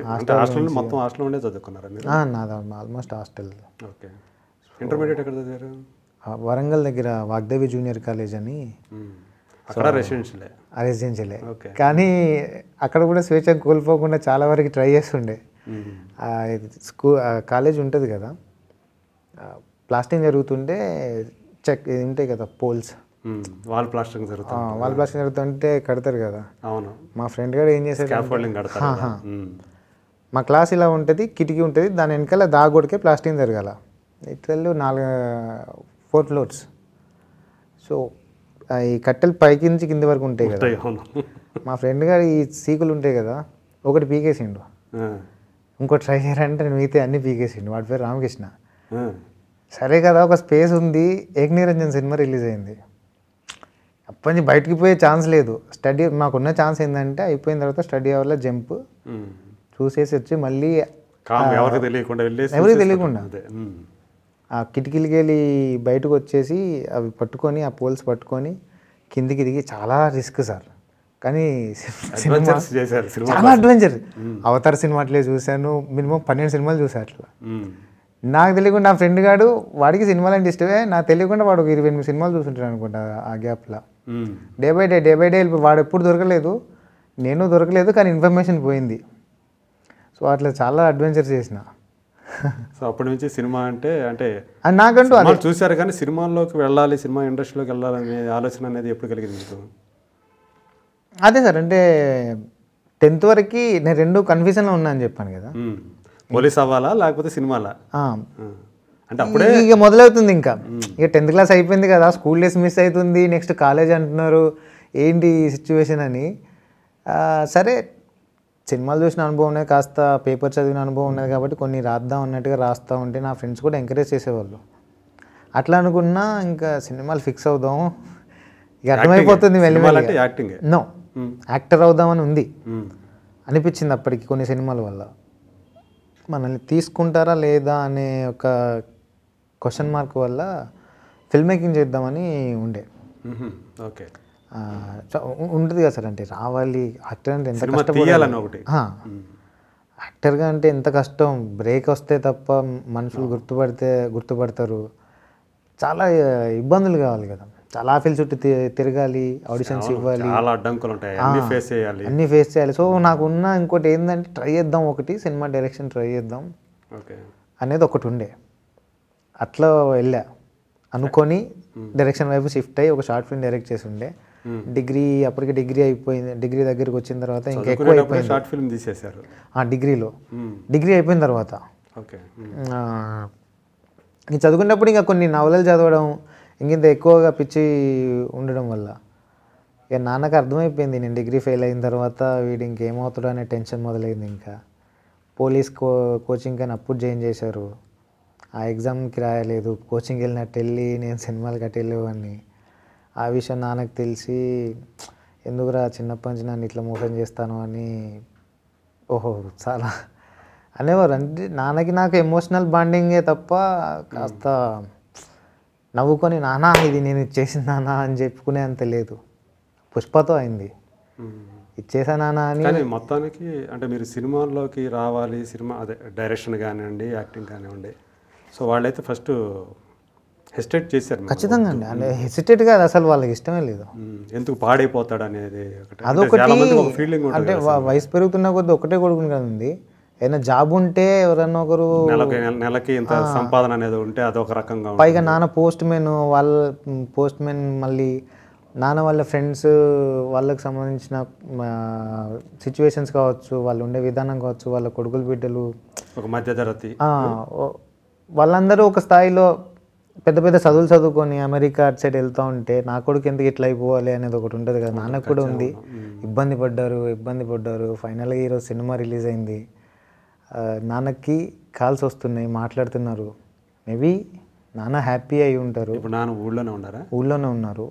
మొత్తం హాస్టల్లో ఉండే చదువుకున్నారా మీరు? నాది ఆల్మోస్ట్ హాస్టల్. ఓకే. ఇంటర్మీడియట్ ఎక్కడ చదివారు? వరంగల్ దగ్గర వాగ్దేవి జూనియర్ కాలేజ్ అని, రెసిడెన్షియలే. కానీ అక్కడ కూడా స్వేచ్ఛ కోల్పోకుండా చాలా వరకు ట్రై చేస్తుండే. కాలేజ్ ఉంటుంది కదా, ప్లాస్టింగ్ జరుగుతుంటే చెక్ ఉంటాయి కదా పోల్స్, వాల్ ప్లాస్టింగ్ జరుగుతుంటే కడతారు కదా. అవును. మా ఫ్రెండ్ గారు ఏం చేశారు, మా క్లాస్ ఇలా ఉంటది కిటికీ ఉంటది దాని వెనకల దాగొడికే ప్లాస్టింగ్ జరగాల లిటరల్ 4 ఫ్లోర్స్ సో ఈ కట్టెలు పైకి నుంచి కింద వరకు ఉంటాయి కదా మా ఫ్రెండ్ గారు ఈ సీకులు ఉంటాయి కదా ఒకటి పీకేసిండు ఇంకో ట్రై చేయాలంటే నేను మిగతా అన్ని పీకేసిండు వాడి పేరు రామకృష్ణ సరే కదా ఒక స్పేస్ ఉంది ఏకనిరంజన్ సినిమా రిలీజ్ అయింది అప్పటి నుంచి బయటికి పోయే ఛాన్స్ లేదు స్టడీ మాకున్న ఛాన్స్ ఏంటంటే అయిపోయిన తర్వాత స్టడీ అవర్లో జంప్ చూసేసి వచ్చి మళ్ళీ ఎవరికి తెలియకుండా ఆ కిటికీలకి వెళ్ళి బయటకు వచ్చేసి అవి పట్టుకొని ఆ పోల్స్ పట్టుకొని కిందికి దిగి చాలా రిస్క్ సార్ కానీ చాలా అడ్వెంచర్ అవతార్ సినిమా అట్లే చూశాను మినిమం 12 సినిమాలు చూసాను అట్లా నాకు తెలియకుండా నా ఫ్రెండ్ గాడు వాడికి సినిమాలు అంటే ఇష్టమే నాకు తెలియకుండా వాడు 28 సినిమాలు చూస్తుంటాడు అనుకుంటా ఆ గ్యాప్లో డే బై డే వాడు ఎప్పుడు దొరకలేదు నేను దొరకలేదు కానీ ఇన్ఫర్మేషన్ పోయింది సో అట్లా చాలా అడ్వెంచర్ చేసిన సో అప్పటి నుంచి సినిమా అంటే అంటే నాకంటూ అది చూశారు కానీ సినిమాల్లోకి వెళ్ళాలి సినిమా ఇండస్ట్రీలోకి వెళ్ళాలనే ఆలోచన అనేది ఎప్పుడు కలిగింది అదే సార్ అంటే 10th వరకు నేను రెండు కన్ఫ్యూజన్లో ఉన్నా అని చెప్పాను కదా పోలీస్ అవ్వాలా లేకపోతే సినిమాలా అంటే అప్పుడే ఇక మొదలవుతుంది ఇంకా ఇక 10th క్లాస్ అయిపోయింది కదా స్కూల్ డేస్ మిస్ అవుతుంది నెక్స్ట్ కాలేజ్ అంటున్నారు ఏంటి సిచ్యువేషన్ అని సరే సినిమాలు చూసిన అనుభవం ఉన్నది కాస్త పేపర్ చదివిన అనుభవం ఉన్నది కాబట్టి కొన్ని రాద్దాం అన్నట్టుగా రాస్తూ ఉంటే నా ఫ్రెండ్స్ కూడా ఎంకరేజ్ చేసేవాళ్ళు అట్లా అనుకున్నా ఇంకా సినిమాలు ఫిక్స్ అవుదాం ఇక అర్థమైపోతుంది వెళ్ళి నో యాక్టర్ అవుదామని ఉంది అనిపించింది అప్పటికి కొన్ని సినిమాల వల్ల మనల్ని తీసుకుంటారా లేదా అనే ఒక క్వశ్చన్ మార్క్ వల్ల ఫిల్మ్ మేకింగ్ చేద్దామని ఉండే ఓకే ఉంటుంది కదా సార్ అంటే రావాలి యాక్టర్ అంటే ఎంత కష్టం ఒకటి యాక్టర్గా అంటే ఎంత కష్టం బ్రేక్ వస్తే తప్ప మనుషులు గుర్తుపడతారు చాలా ఇబ్బందులు కావాలి కదా చాలా ఆఫీల్ చుట్టూ తిరగాలి ఆడిషన్స్ ఇవ్వాలి అన్నీ ఫేస్ చేయాలి సో నాకున్న ఇంకోటి ఏంటంటే ట్రై చేద్దాం ఒకటి సినిమా డైరెక్షన్ ట్రై చేద్దాం అనేది ఒకటి ఉండే అట్లా వెళ్ళా అనుకొని డైరెక్షన్ వైపు షిఫ్ట్ అయ్యి ఒక షార్ట్ ఫిల్మ్ డైరెక్ట్ చేసి ఉండే డిగ్రీ అప్పటికి డిగ్రీ అయిపోయింది డిగ్రీ దగ్గరికి వచ్చిన తర్వాత ఇంకా ఎక్కువ అయిపోయింది షార్ట్ ఫిల్మ్ తీసేశారు డిగ్రీలో డిగ్రీ అయిపోయిన తర్వాత ఓకే నేను చదువుకున్నప్పుడు ఇంకా కొన్ని నవలలు చదవడం ఇంకింత ఎక్కువగా పిచ్చి ఉండడం వల్ల ఇక నాన్నకు అర్థమైపోయింది నేను డిగ్రీ ఫెయిల్ అయిన తర్వాత వీడు ఇంకేమవుతాడో అనే టెన్షన్ మొదలైంది ఇంకా పోలీస్ కోచింగ్ కానీ అప్పుడు జాయిన్ చేశారు ఆ ఎగ్జామ్కి రాయలేదు కోచింగ్ వెళ్ళినట్టు వెళ్ళి నేను సినిమాలకు అటు వెళ్ళేవాడిని ఆ విషయం నాన్నకు తెలిసి ఎందుకురా చిన్నప్పటి నుంచి నన్ను ఇట్లా మోసం చేస్తాను అని ఓహో చాలా అనేవారు అంటే నాన్నకి నాకు ఎమోషనల్ బాండింగే తప్ప కాస్త నవ్వుకొని నానా ఇది నేను చేసిన నానా అని చెప్పుకునే అంత లేదు పుష్పతో అయింది ఇచ్చేసా నానా అని మొత్తానికి అంటే మీరు సినిమాల్లోకి రావాలి సినిమా అదే డైరెక్షన్ కానివ్వండి యాక్టింగ్ కానివ్వండి సో వాళ్ళైతే ఫస్ట్ హెసిటేట్ చేశారు ఖచ్చితంగా అండి హెసిటేట్ కాదు అసలు వాళ్ళకి ఇష్టమే లేదు ఎందుకు పాడైపోతాడు అనేది అదొకటి అంటే వయసు పెరుగుతున్న కొద్ది ఒకటే కొడుకుని కదా ఉంది ఏదైనా జాబ్ ఉంటే ఎవరన్నా ఒకరు నెలకి ఇంత సంపాదన అనేది ఉంటే అదొక రకంగా పైగా నాన్న పోస్ట్ మెన్ మళ్ళీ నాన్న వాళ్ళ ఫ్రెండ్స్ వాళ్ళకి సంబంధించిన సిచ్యువేషన్స్ కావచ్చు వాళ్ళు ఉండే విధానం కావచ్చు వాళ్ళ కొడుకులు బిడ్డలు ఒక మధ్యతరగతి వాళ్ళందరూ ఒక స్థాయిలో పెద్ద పెద్ద చదువులు చదువుకొని అమెరికా అటు సైడ్ వెళ్తూ ఉంటే నా కొడుకు ఎందుకు ఇట్లా అయిపోవాలి అనేది ఒకటి ఉంటుంది కదా నాన్నకు కూడా ఉంది ఇబ్బంది పడ్డారు ఫైనల్గా ఈరోజు సినిమా రిలీజ్ అయింది నాన్నకి కాల్స్ వస్తున్నాయి మాట్లాడుతున్నారు మేబీ నాన్న హ్యాపీ అయి ఉంటారు నాన్న ఊళ్ళోనే ఉన్నారు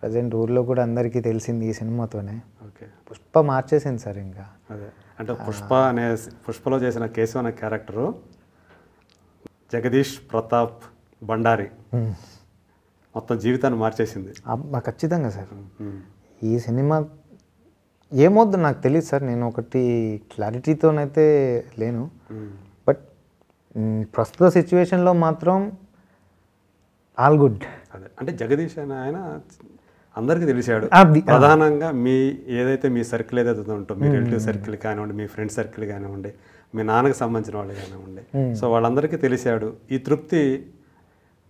ప్రజెంట్ ఊళ్ళో కూడా అందరికీ తెలిసింది ఈ సినిమాతోనే పుష్ప మార్చేసింది సార్ ఇంకా అంటే పుష్పలో చేసిన కేశవ అనే క్యారెక్టరు జగదీష్ ప్రతాప్ బండారి మొత్తం జీవితాన్ని మార్చేసింది ఖచ్చితంగా సార్ ఈ సినిమా ఏమొద్దు నాకు తెలియదు సార్ నేను ఒకటి క్లారిటీతోనైతే లేను బట్ ప్రస్తుత సిచ్యువేషన్లో మాత్రం ఆల్ గుడ్ అంటే జగదీష్ అని ఆయన అందరికీ తెలిసాడు ప్రధానంగా మీ ఏదైతే మీ సర్కిల్ ఏదైతే ఉంటుందో మీ రిలేటివ్ సర్కిల్ కానివ్వండి మీ ఫ్రెండ్ సర్కిల్ కానివ్వండి మీ నాన్నకు సంబంధించిన వాళ్ళు కానివ్వండి సో వాళ్ళందరికీ తెలిసాడు ఈ తృప్తి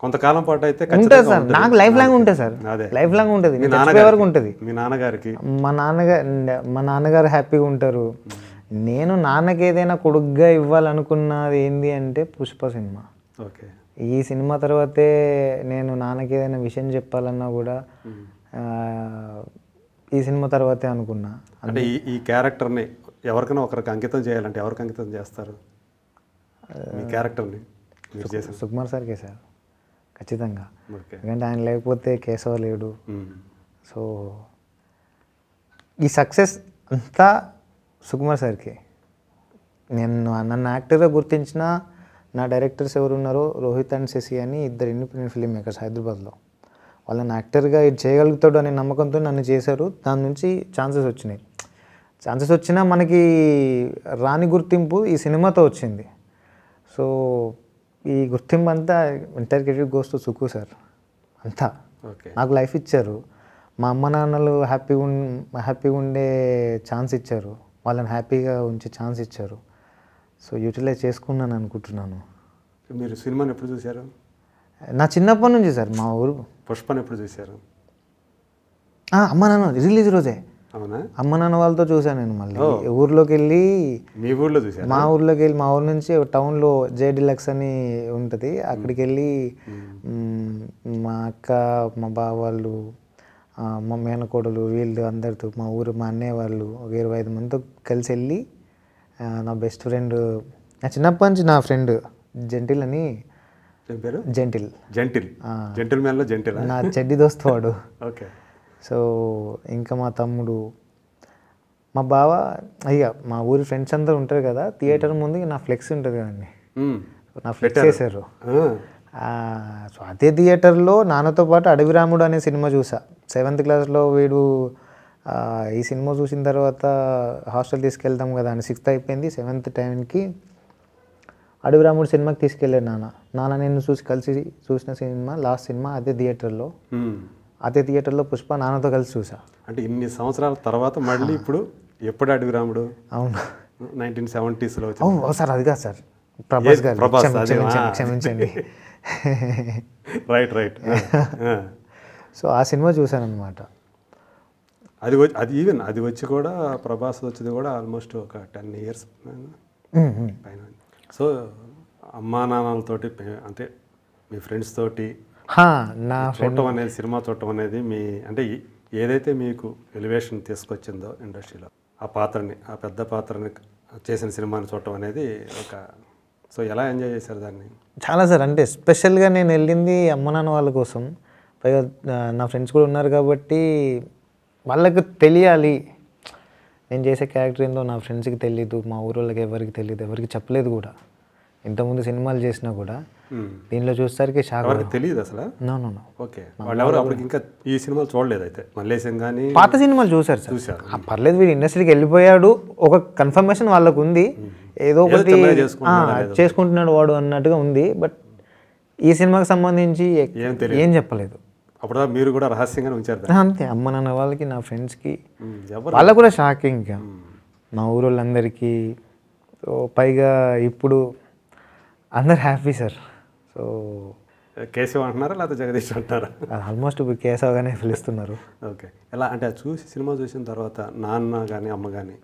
కొంతకాలం పాటు అయితే నాకు లైఫ్ లాంగ్ ఉంటుంది సార్ లైఫ్ లాంగ్ ఉంటుంది మీ నాన్నగారికి మా నాన్నగారు హ్యాపీగా ఉంటారు నేను నాన్నకి ఏదైనా కొడుగ్గా ఇవ్వాలనుకున్నది ఏంది అంటే పుష్ప సినిమా. ఓకే. ఈ సినిమా తర్వాతే నేను నాన్నకి ఏదైనా విషయం చెప్పాలన్నా కూడా ఈ సినిమా తర్వాతే అనుకున్నా. అంటే ఈ క్యారెక్టర్ని ఎవరికైనా ఒకరికి అంకితం చేయాలంటే ఎవరికి అంకితం చేస్తారు ఈ క్యారెక్టర్ని? సుకుమార్ సార్కే సార్ ఖచ్చితంగా, ఎందుకంటే ఆయన లేకపోతే కేశవ లేడు. సో ఈ సక్సెస్ అంతా సుకుమార్ సార్కి. నేను నన్ను యాక్టర్గా గుర్తించిన నా డైరెక్టర్స్ ఎవరున్నారో రోహిత్ అండ్ శశి అని ఇద్దరు ఇండిపెండెంట్ ఫిలిం మేకర్స్ హైదరాబాద్లో. వాళ్ళని యాక్టర్గా ఇది చేయగలుగుతాడు అనే నమ్మకంతో నన్ను చేశారు. దాని నుంచి ఛాన్సెస్ వచ్చినాయి. ఛాన్సెస్ వచ్చినా మనకి రాని గుర్తింపు ఈ సినిమాతో వచ్చింది. సో ఈ గుర్తింపు అంతా entire credit goes to Sukku sir అంతా. నాకు లైఫ్ ఇచ్చారు, మా అమ్మ నాన్నలు హ్యాపీగా ఉండే ఛాన్స్ ఇచ్చారు, వాళ్ళని హ్యాపీగా ఉంచే ఛాన్స్ ఇచ్చారు. సో యూటిలైజ్ చేసుకున్నాను అనుకుంటున్నాను. మీరు సినిమాని ఎప్పుడు చూశారు? నా చిన్నప్పటి నుంచి సార్. మా ఊరు పుష్పని ఎప్పుడు చూశారు? అమ్మ నాన్న రిలీజ్ రోజే. అవునా? అమ్మ నాన్న వాళ్ళతో చూశాను నేను. మళ్ళీ ఊర్లోకి వెళ్ళి మీ ఊర్లో చూశాను. మా ఊర్లోకి వెళ్ళి మా ఊరు నుంచి టౌన్లో జే డిలక్స్ అని ఉంటుంది, అక్కడికి వెళ్ళి మా అక్క మా బావ వాళ్ళు మా మేనకోడలు వీళ్ళు అందరితో మా ఊరు మా అన్నయ్య వాళ్ళు ఒక 25 మందితో కలిసి వెళ్ళి, నా బెస్ట్ ఫ్రెండ్ నా చిన్నప్పటి నుంచి నా ఫ్రెండ్ జెంటిల్ అని, జెంటిల్ జెంటిల్ జెంటిల్ మ్యాన్లో జెంటిల్ నా చెడ్డి దోస్త్ వాడు. ఓకే. సో ఇంకా మా తమ్ముడు మా బావ అయ్యా మా ఊరి ఫ్రెండ్స్ అందరూ ఉంటారు కదా. థియేటర్ ముందు నా ఫ్లెక్స్ ఉంటుంది కదండి, నా ఫ్లెక్స్ వేసారు. సో అదే థియేటర్లో నాన్నతో పాటు అడవిరాముడు అనే సినిమా చూసా 7th క్లాస్లో. వీడు ఈ సినిమా చూసిన తర్వాత హాస్టల్ తీసుకెళ్తాం కదా అని 6th అయిపోయింది, 7th టైంకి అడవిరాముడు సినిమాకి తీసుకెళ్ళాడు నాన్న. నేను కలిసి చూసిన సినిమా లాస్ట్ సినిమా అదే థియేటర్లో. అదే థియేటర్లో పుష్ప నాన్నతో కలిసి చూసా. అంటే ఇన్ని సంవత్సరాల తర్వాత మళ్ళీ ఇప్పుడు ఎప్పుడు అడవిరాముడు? అవును 1970s లో. అవును సార్, అది కాదు సార్, ప్రభాస్ గారు. క్షమించండి. Right right. సో ఆ సినిమా చూశాను అనమాట. అది ఈవెన్ అది వచ్చి కూడా ప్రభాస్ వచ్చేది కూడా ఆల్మోస్ట్ ఒక 10 years పైన. సో అమ్మా నాన్నలతోటి అంటే మీ ఫ్రెండ్స్ తోటి నా చూడటం అనేది, సినిమా చూడటం అనేది మీ అంటే ఏదైతే మీకు ఎలివేషన్ తీసుకొచ్చిందో ఇండస్ట్రీలో, ఆ పాత్రని ఆ పెద్ద పాత్రని చేసిన సినిమాని చూడటం అనేది ఒక. సో ఎలా ఎంజాయ్ చేశారు దాన్ని? చాలా సార్. అంటే స్పెషల్గా నేను వెళ్ళింది అమ్మ నాన్న వాళ్ళ కోసం, పైగా నా ఫ్రెండ్స్ కూడా ఉన్నారు కాబట్టి వాళ్ళకు తెలియాలి నేను చేసే క్యారెక్టర్ ఏందో. నా ఫ్రెండ్స్కి తెలీదు, మా ఊరు వాళ్ళకి ఎవరికి తెలియదు, ఎవరికి చెప్పలేదు కూడా. ఇంతకుముందు సినిమాలు చేసినా కూడా దీనిలో చూసేసరికి షాక్. తెలియదు అసలు. ఓకే. ఇంకా ఈ సినిమాలు చూడలేదు అయితే మల్లేశం కానీ పాత సినిమాలు చూసారు సార్. చూసారు. పర్లేదు వీడు ఇండస్ట్రీకి వెళ్ళిపోయాడు, ఒక కన్ఫర్మేషన్ వాళ్ళకు ఉంది, ఏదో ఒకటి చేసుకుంటున్నాడు వాడు అన్నట్టుగా ఉంది. బట్ ఈ సినిమాకి సంబంధించి ఏం చెప్పలేదు. అప్పుడు మీరు కూడా రహస్యంగానే ఉంచారు. అంతే. అమ్మ నాన్న వాళ్ళకి నా ఫ్రెండ్స్కి వాళ్ళకు కూడా షాకింగ్, ఇంకా మా ఊరు వాళ్ళందరికీ. పైగా ఇప్పుడు అందరు హ్యాపీ సార్. సో కేశవ్ అంటున్నారా లేకపోతే జగదీష్ అంటున్నారా? ఆల్మోస్ట్ ఇప్పుడు కేశవగానే పిలుస్తున్నారు. ఓకే. ఎలా అంటే చూసి సినిమా చూసిన తర్వాత నాన్న కానీ అమ్మ కానీ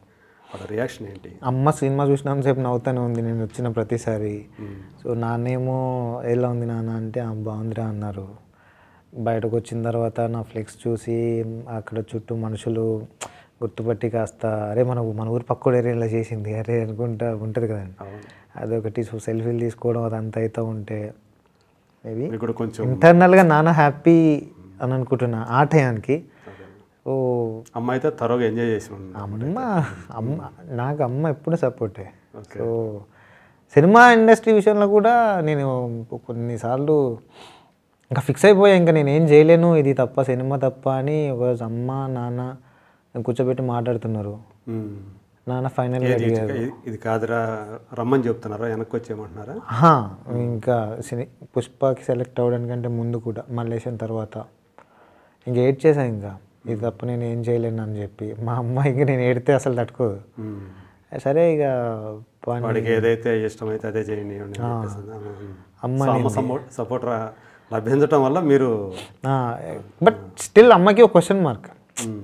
వాళ్ళ రియాక్షన్ ఏంటి? అమ్మ సినిమా చూసినంతసేపు నవ్వుతూనే ఉంది నేను వచ్చిన ప్రతిసారి. సో నాన్నేమో ఎలా ఉంది నాన్న అంటే బాగుందిరా అన్నారు. బయటకు వచ్చిన తర్వాత నా ఫ్లెక్స్ చూసి అక్కడ చుట్టూ మనుషులు గుర్తుపట్టి కాస్త అరే మన ఊరు పక్కూడ ఏరియాలో చేసింది అరే అనుకుంటా ఉంటుంది కదండి, అదొకటి. సో సెల్ఫీలు తీసుకోవడం అదంతా అయితే ఉంటే మేబీ కొంచెం ఇంటర్నల్గా నాన్న హ్యాపీ అని అనుకుంటున్నా ఆ టైంకి. ఓ అమ్మ అయితే తరోగా ఎంజాయ్ చేసి అమ్మ అమ్మ నాకు అమ్మ ఎప్పుడూ సపోర్టే. సో సినిమా ఇండస్ట్రీ విషయంలో కూడా నేను కొన్నిసార్లు ఇంకా ఫిక్స్ అయిపోయా, ఇంకా నేనేం చేయలేను ఇది తప్ప సినిమా తప్ప అని. ఒకరోజు అమ్మ నాన్న కూర్చోబెట్టి మాట్లాడుతున్నారు. నాన్న ఫైనల్గా అడిగారు ఇది కాదురా రమ్మని చెప్తున్నారా వెనక్కి వచ్చేయమంటున్నారా? ఇంకా పుష్పకి సెలెక్ట్ అవ్వడానికంటే ముందు కూడా మల్లేశం తర్వాత ఇంక ఏడ్ చేశాను, ఇంకా ఇది తప్ప నేను ఏం చేయలేను అని చెప్పి. మా అమ్మ ఇంక నేను ఏడితే అసలు తట్టుకోదు. సరే ఇక వాడికి ఏదైతే ఇష్టమైతే అదే చేయండి అమ్మ సపోర్ట్ లభించడం వల్ల మీరు. బట్ స్టిల్ అమ్మకి ఒక క్వశ్చన్ మార్క్,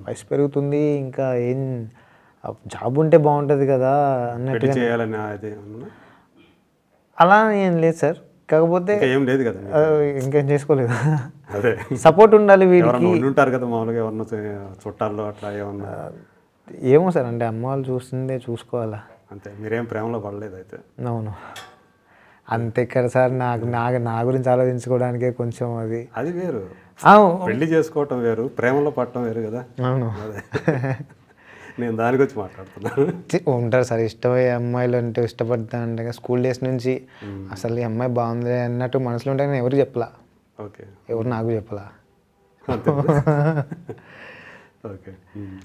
వయసు పెరుగుతుంది ఇంకా ఏం జాబ్ ఉంటే బాగుంటుంది కదా అన్నట్టుగా చేయాలని అది అలా ఏం లేదు సార్. కాకపోతే ఏం లేదు కదా ఇంకేం చేసుకోలేదు అదే సపోర్ట్ ఉండాలి వీడికి ఉంటారు కదా మామూలుగా ఎవరన్నా చుట్టాల్లో అట్లా ఏమన్నా ఏమో సార్ అంటే అమ్మ వాళ్ళు చూస్తుందే చూసుకోవాలా అంతే. మీరేం ప్రేమలో పడలేదు అయితే? అవును అంతే కదా సార్. నాకు నా గురించి ఆలోచించుకోవడానికే కొంచెం అది అది వేరు. పెళ్లి చేసుకోవటం వేరు, ప్రేమలో పడటం వేరు కదా. అవును నేను దాని గురించి మాట్లాడుతున్నాను. ఉంటారు సార్ ఇష్టమయ్యే అమ్మాయిలు అంటే ఇష్టపడతా అంటే స్కూల్ డేస్ నుంచి అసలు ఈ అమ్మాయి బాగుంది అన్నట్టు మనసులో ఉంటే నేను ఎవరు చెప్పలా. ఓకే ఎవరు నాకు చెప్పలా. ఓకే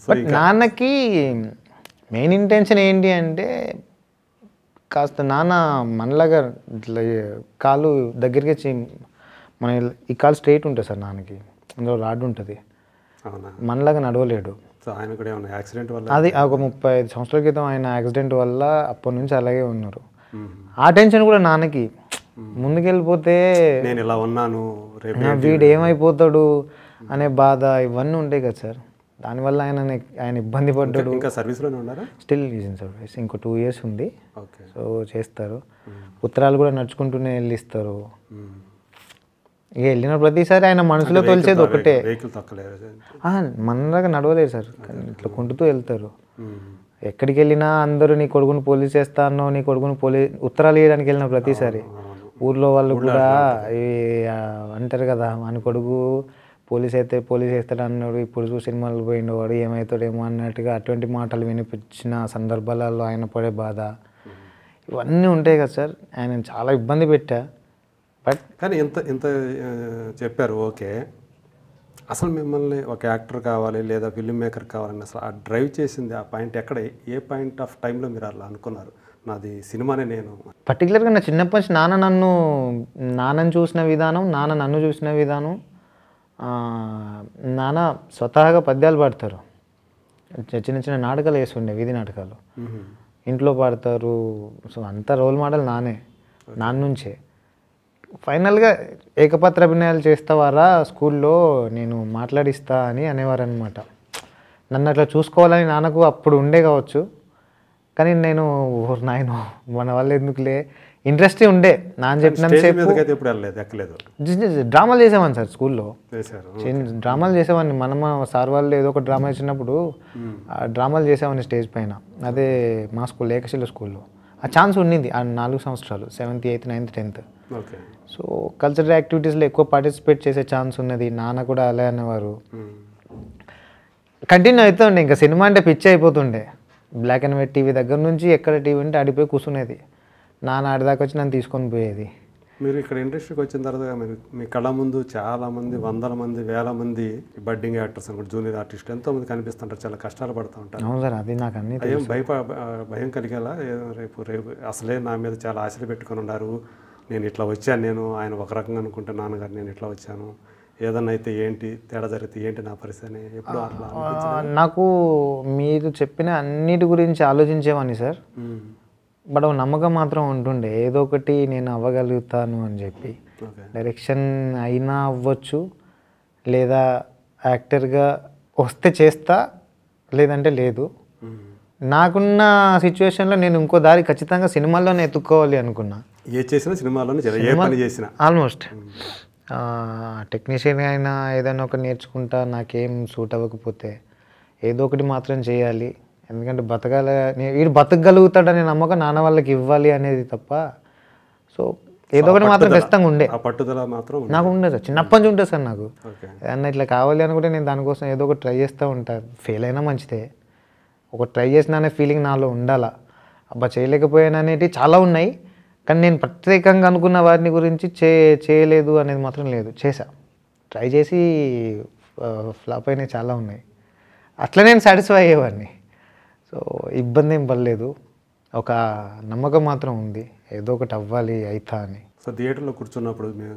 బట్ నాన్నకి మెయిన్ ఇంటెన్షన్ ఏంటి అంటే కాస్త నాన్న మనలాగా ఇట్లా కాలు దగ్గరికి వచ్చి మన ఈ కాలు స్ట్రైట్ ఉంటుంది సార్ నాన్నకి, అందులో రాడ్ ఉంటుంది, మనలాగా నడవలేడు. అది ఒక 35 సంవత్సరాల క్రితం ఆయన యాక్సిడెంట్ వల్ల అప్పటి నుంచి అలాగే ఉన్నారు. ఆ టెన్షన్ కూడా నాన్నకి ముందుకెళ్ళిపోతే నేను ఇలా ఉన్నాను వీడు ఏమైపోతాడు అనే బాధ ఇవన్నీ ఉంటాయి కదా సార్. దానివల్ల ఆయన ఇబ్బంది పడ్డాడు. ఇంకా సర్వీస్లోనే ఉన్నారా? Still is in service. ఇంకో 2 years ఉంది. సో చేస్తారు. ఉత్తరాలు కూడా నడుచుకుంటూనే వెళ్ళిస్తారు. ఇక వెళ్ళిన ప్రతిసారి ఆయన మనసులో తొలిచేది ఒకటే, మనలాగా నడవలేదు సార్, ఇట్లా కొంటుతూ వెళ్తారు. ఎక్కడికి వెళ్ళినా అందరూ నీ కొడుకుని పోలీస్ చేస్తానో నీ కొడుకుని పోలీస్ ఉత్తరాలు వేయడానికి వెళ్ళిన ప్రతిసారి ఊర్లో వాళ్ళు కూడా అంటారు కదా మన కొడుకు పోలీస్ అయితే పోలీస్ వేస్తాడు అన్నాడు, ఇప్పుడు చూసి సినిమాలు పోయిండు వాడు ఏమవుతాడేమో అన్నట్టుగా అటువంటి మాటలు వినిపించిన సందర్భాలలో ఆయన పడే బాధ ఇవన్నీ ఉంటాయి కదా సార్. ఆయన చాలా ఇబ్బంది పెట్టా. బట్ కానీ ఇంత చెప్పారు ఓకే. అసలు మిమ్మల్ని ఒక యాక్టర్ కావాలి లేదా ఫిల్మ్ మేకర్ కావాలని అసలు ఆ డ్రైవ్ చేసింది ఆ పాయింట్ ఎక్కడ, ఏ పాయింట్ ఆఫ్ టైంలో మీరు అలా అనుకున్నారు నాది సినిమానే? నేను పర్టికులర్గా నా చిన్నప్పటి నుంచి నాన్నని చూసిన విధానం, నాన్న నన్ను చూసిన విధానం, నాన్న స్వతహాగా పద్యాలు పాడతారు, చిన్న చిన్న నాటకాలు వేస్తుండే వీధి నాటకాలు ఇంట్లో పాడతారు. సో అంత రోల్ మోడల్ నానే, నాన్న నుంచే. ఫైనల్గా ఏకపాత్ర అభినయాలు చేస్తావారా స్కూల్లో నేను మాట్లాడిస్తా అని అనేవారు అనమాట. నన్ను అట్లా చూసుకోవాలని నాన్నకు అప్పుడు ఉండే కావచ్చు, కానీ నేను నాయను మన వాళ్ళు ఎందుకులే ఇంట్రెస్టే ఉండే. నాన్న చెప్పిన డ్రామాలు చేసేవాడిని సార్ స్కూల్లో, డ్రామాలు చేసేవాడిని. మనమ సార్ వాళ్ళు ఏదో ఒక డ్రామా ఇచ్చినప్పుడు డ్రామాలు చేసేవాడిని స్టేజ్ పైన. అదే మా స్కూల్ ఏకశిల స్కూల్లో ఆ ఛాన్స్ ఉండింది. ఆ 4 సంవత్సరాలు 7th, 8th, 9th, 10th. So cultural యాక్టివిటీస్లో ఎక్కువ పార్టిసిపేట్ చేసే ఛాన్స్ ఉన్నది. నాన్న కూడా అలా అనేవారు. కంటిన్యూ అవుతుండే. ఇంకా సినిమా అంటే పిచ్చి అయిపోతుండే. బ్లాక్ అండ్ వైట్ టీవీ దగ్గర నుంచి ఎక్కడ టీవీ ఉంటే ఆడిపోయి కూర్చునేది. నాన్న ఆడిదాకా వచ్చి నన్ను తీసుకొని పోయేది. మీరు ఇక్కడ ఇండస్ట్రీకి వచ్చిన తర్వాత మీ కళ ముందు చాలామంది, 100 మంది, 1000 మంది బడ్డింగ్ యాక్టర్స్ అనుకుంటే జూనియర్ ఆర్టిస్ట్ ఎంతోమంది కనిపిస్తుంటారు, చాలా కష్టాలు పడుతూ ఉంటారు. అవును సార్, అది నాకు అన్నీ భయం కలిగేలా రేపు అసలే నా మీద చాలా ఆశలు పెట్టుకొని ఉన్నారు, నేను ఇట్లా వచ్చాను, నేను ఆయన ఒక రకంగా అనుకుంటే నాన్నగారు నేను ఇట్లా వచ్చాను, ఏదన్నా అయితే ఏంటి తేడా జరిగితే ఏంటి నా పరిస్థితి ఎప్పుడు అట్లా నాకు మీరు చెప్పిన అన్నిటి గురించి ఆలోచించేవాడిని సార్. బట్ నమ్మకం మాత్రం ఉంటుండే ఏదో ఒకటి నేను అవ్వగలుగుతాను అని చెప్పి. డైరెక్షన్ అయినా అవ్వచ్చు, లేదా యాక్టర్గా వస్తే చేస్తా, లేదంటే లేదు. నాకున్న సిచ్యువేషన్లో నేను ఇంకో దారి ఖచ్చితంగా సినిమాల్లోనే ఎత్తుక్కోవాలి అనుకున్నా. ఏ చేసినా సినిమాలోనే. ఆల్మోస్ట్ టెక్నీషియన్ అయినా ఏదైనా ఒకటి నేర్చుకుంటా, నాకేం సూట్ అవ్వకపోతే ఏదో ఒకటి మాత్రం చేయాలి. ఎందుకంటే వీడు బతకగలుగుతాడనే నమ్మకం నాన్న వాళ్ళకి ఇవ్వాలి అనేది తప్ప. సో ఏదో ఒకటి మాత్రం ఖచ్చితంగా ఉండే పట్టుదల మాత్రం నాకు ఉండే సార్. చిన్నప్పటి నుంచి ఉంటుంది సార్ నాకు. ఏదన్నా ఇట్లా కావాలి అనుకుంటే నేను దానికోసం ఏదో ఒకటి ట్రై చేస్తూ ఉంటాను. ఫెయిల్ అయినా మంచిదే, ఒక ట్రై చేసినా అనే ఫీలింగ్ నాలో ఉండాలా. అబ్బా చేయలేకపోయాను అనేవి చాలా ఉన్నాయి, కానీ నేను ప్రత్యేకంగా అనుకున్న వాటిని గురించి చేయలేదు అనేది మాత్రం లేదు. చేశా, ట్రై చేసి ఫ్లాప్ అయినవి చాలా ఉన్నాయి. అట్లా నేను సాటిస్ఫై అయ్యేవాడిని. సో ఇబ్బంది ఏం పడలేదు. ఒక నమ్మకం మాత్రం ఉంది ఏదో ఒకటి అవ్వాలి అవుతా అని. సో థియేటర్లో కూర్చున్నప్పుడు మేము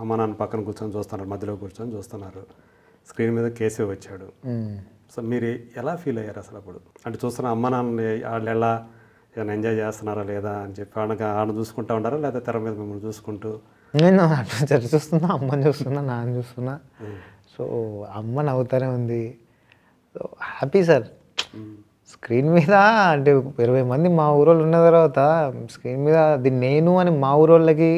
అమ్మ నాన్న పక్కన కూర్చొని చూస్తున్నారు, మధ్యలో కూర్చొని చూస్తున్నారు, స్క్రీన్ మీద కేశవ వచ్చాడు. సో మీరు ఎలా ఫీల్ అయ్యారు అసలు అప్పుడు? అంటే చూస్తున్న అమ్మ నాన్న వాళ్ళు ఎలా ఏమైనా ఎంజాయ్ చేస్తున్నారా లేదా అని చెప్పి ఆడ చూసుకుంటూ ఉంటారా, లేదా తెర మీద మిమ్మల్ని చూసుకుంటూ? నేను చరి చూస్తున్నా, అమ్మని చూస్తున్నా, నాన్న చూస్తున్నా. సో అమ్మ నవ్వుతానే ఉంది. Happy sir. స్క్రీన్ మీద అంటే 20 మంది మా ఊరోళ్ళు ఉన్న తర్వాత స్క్రీన్ మీద అది నేను అని మా ఊరోళ్ళకి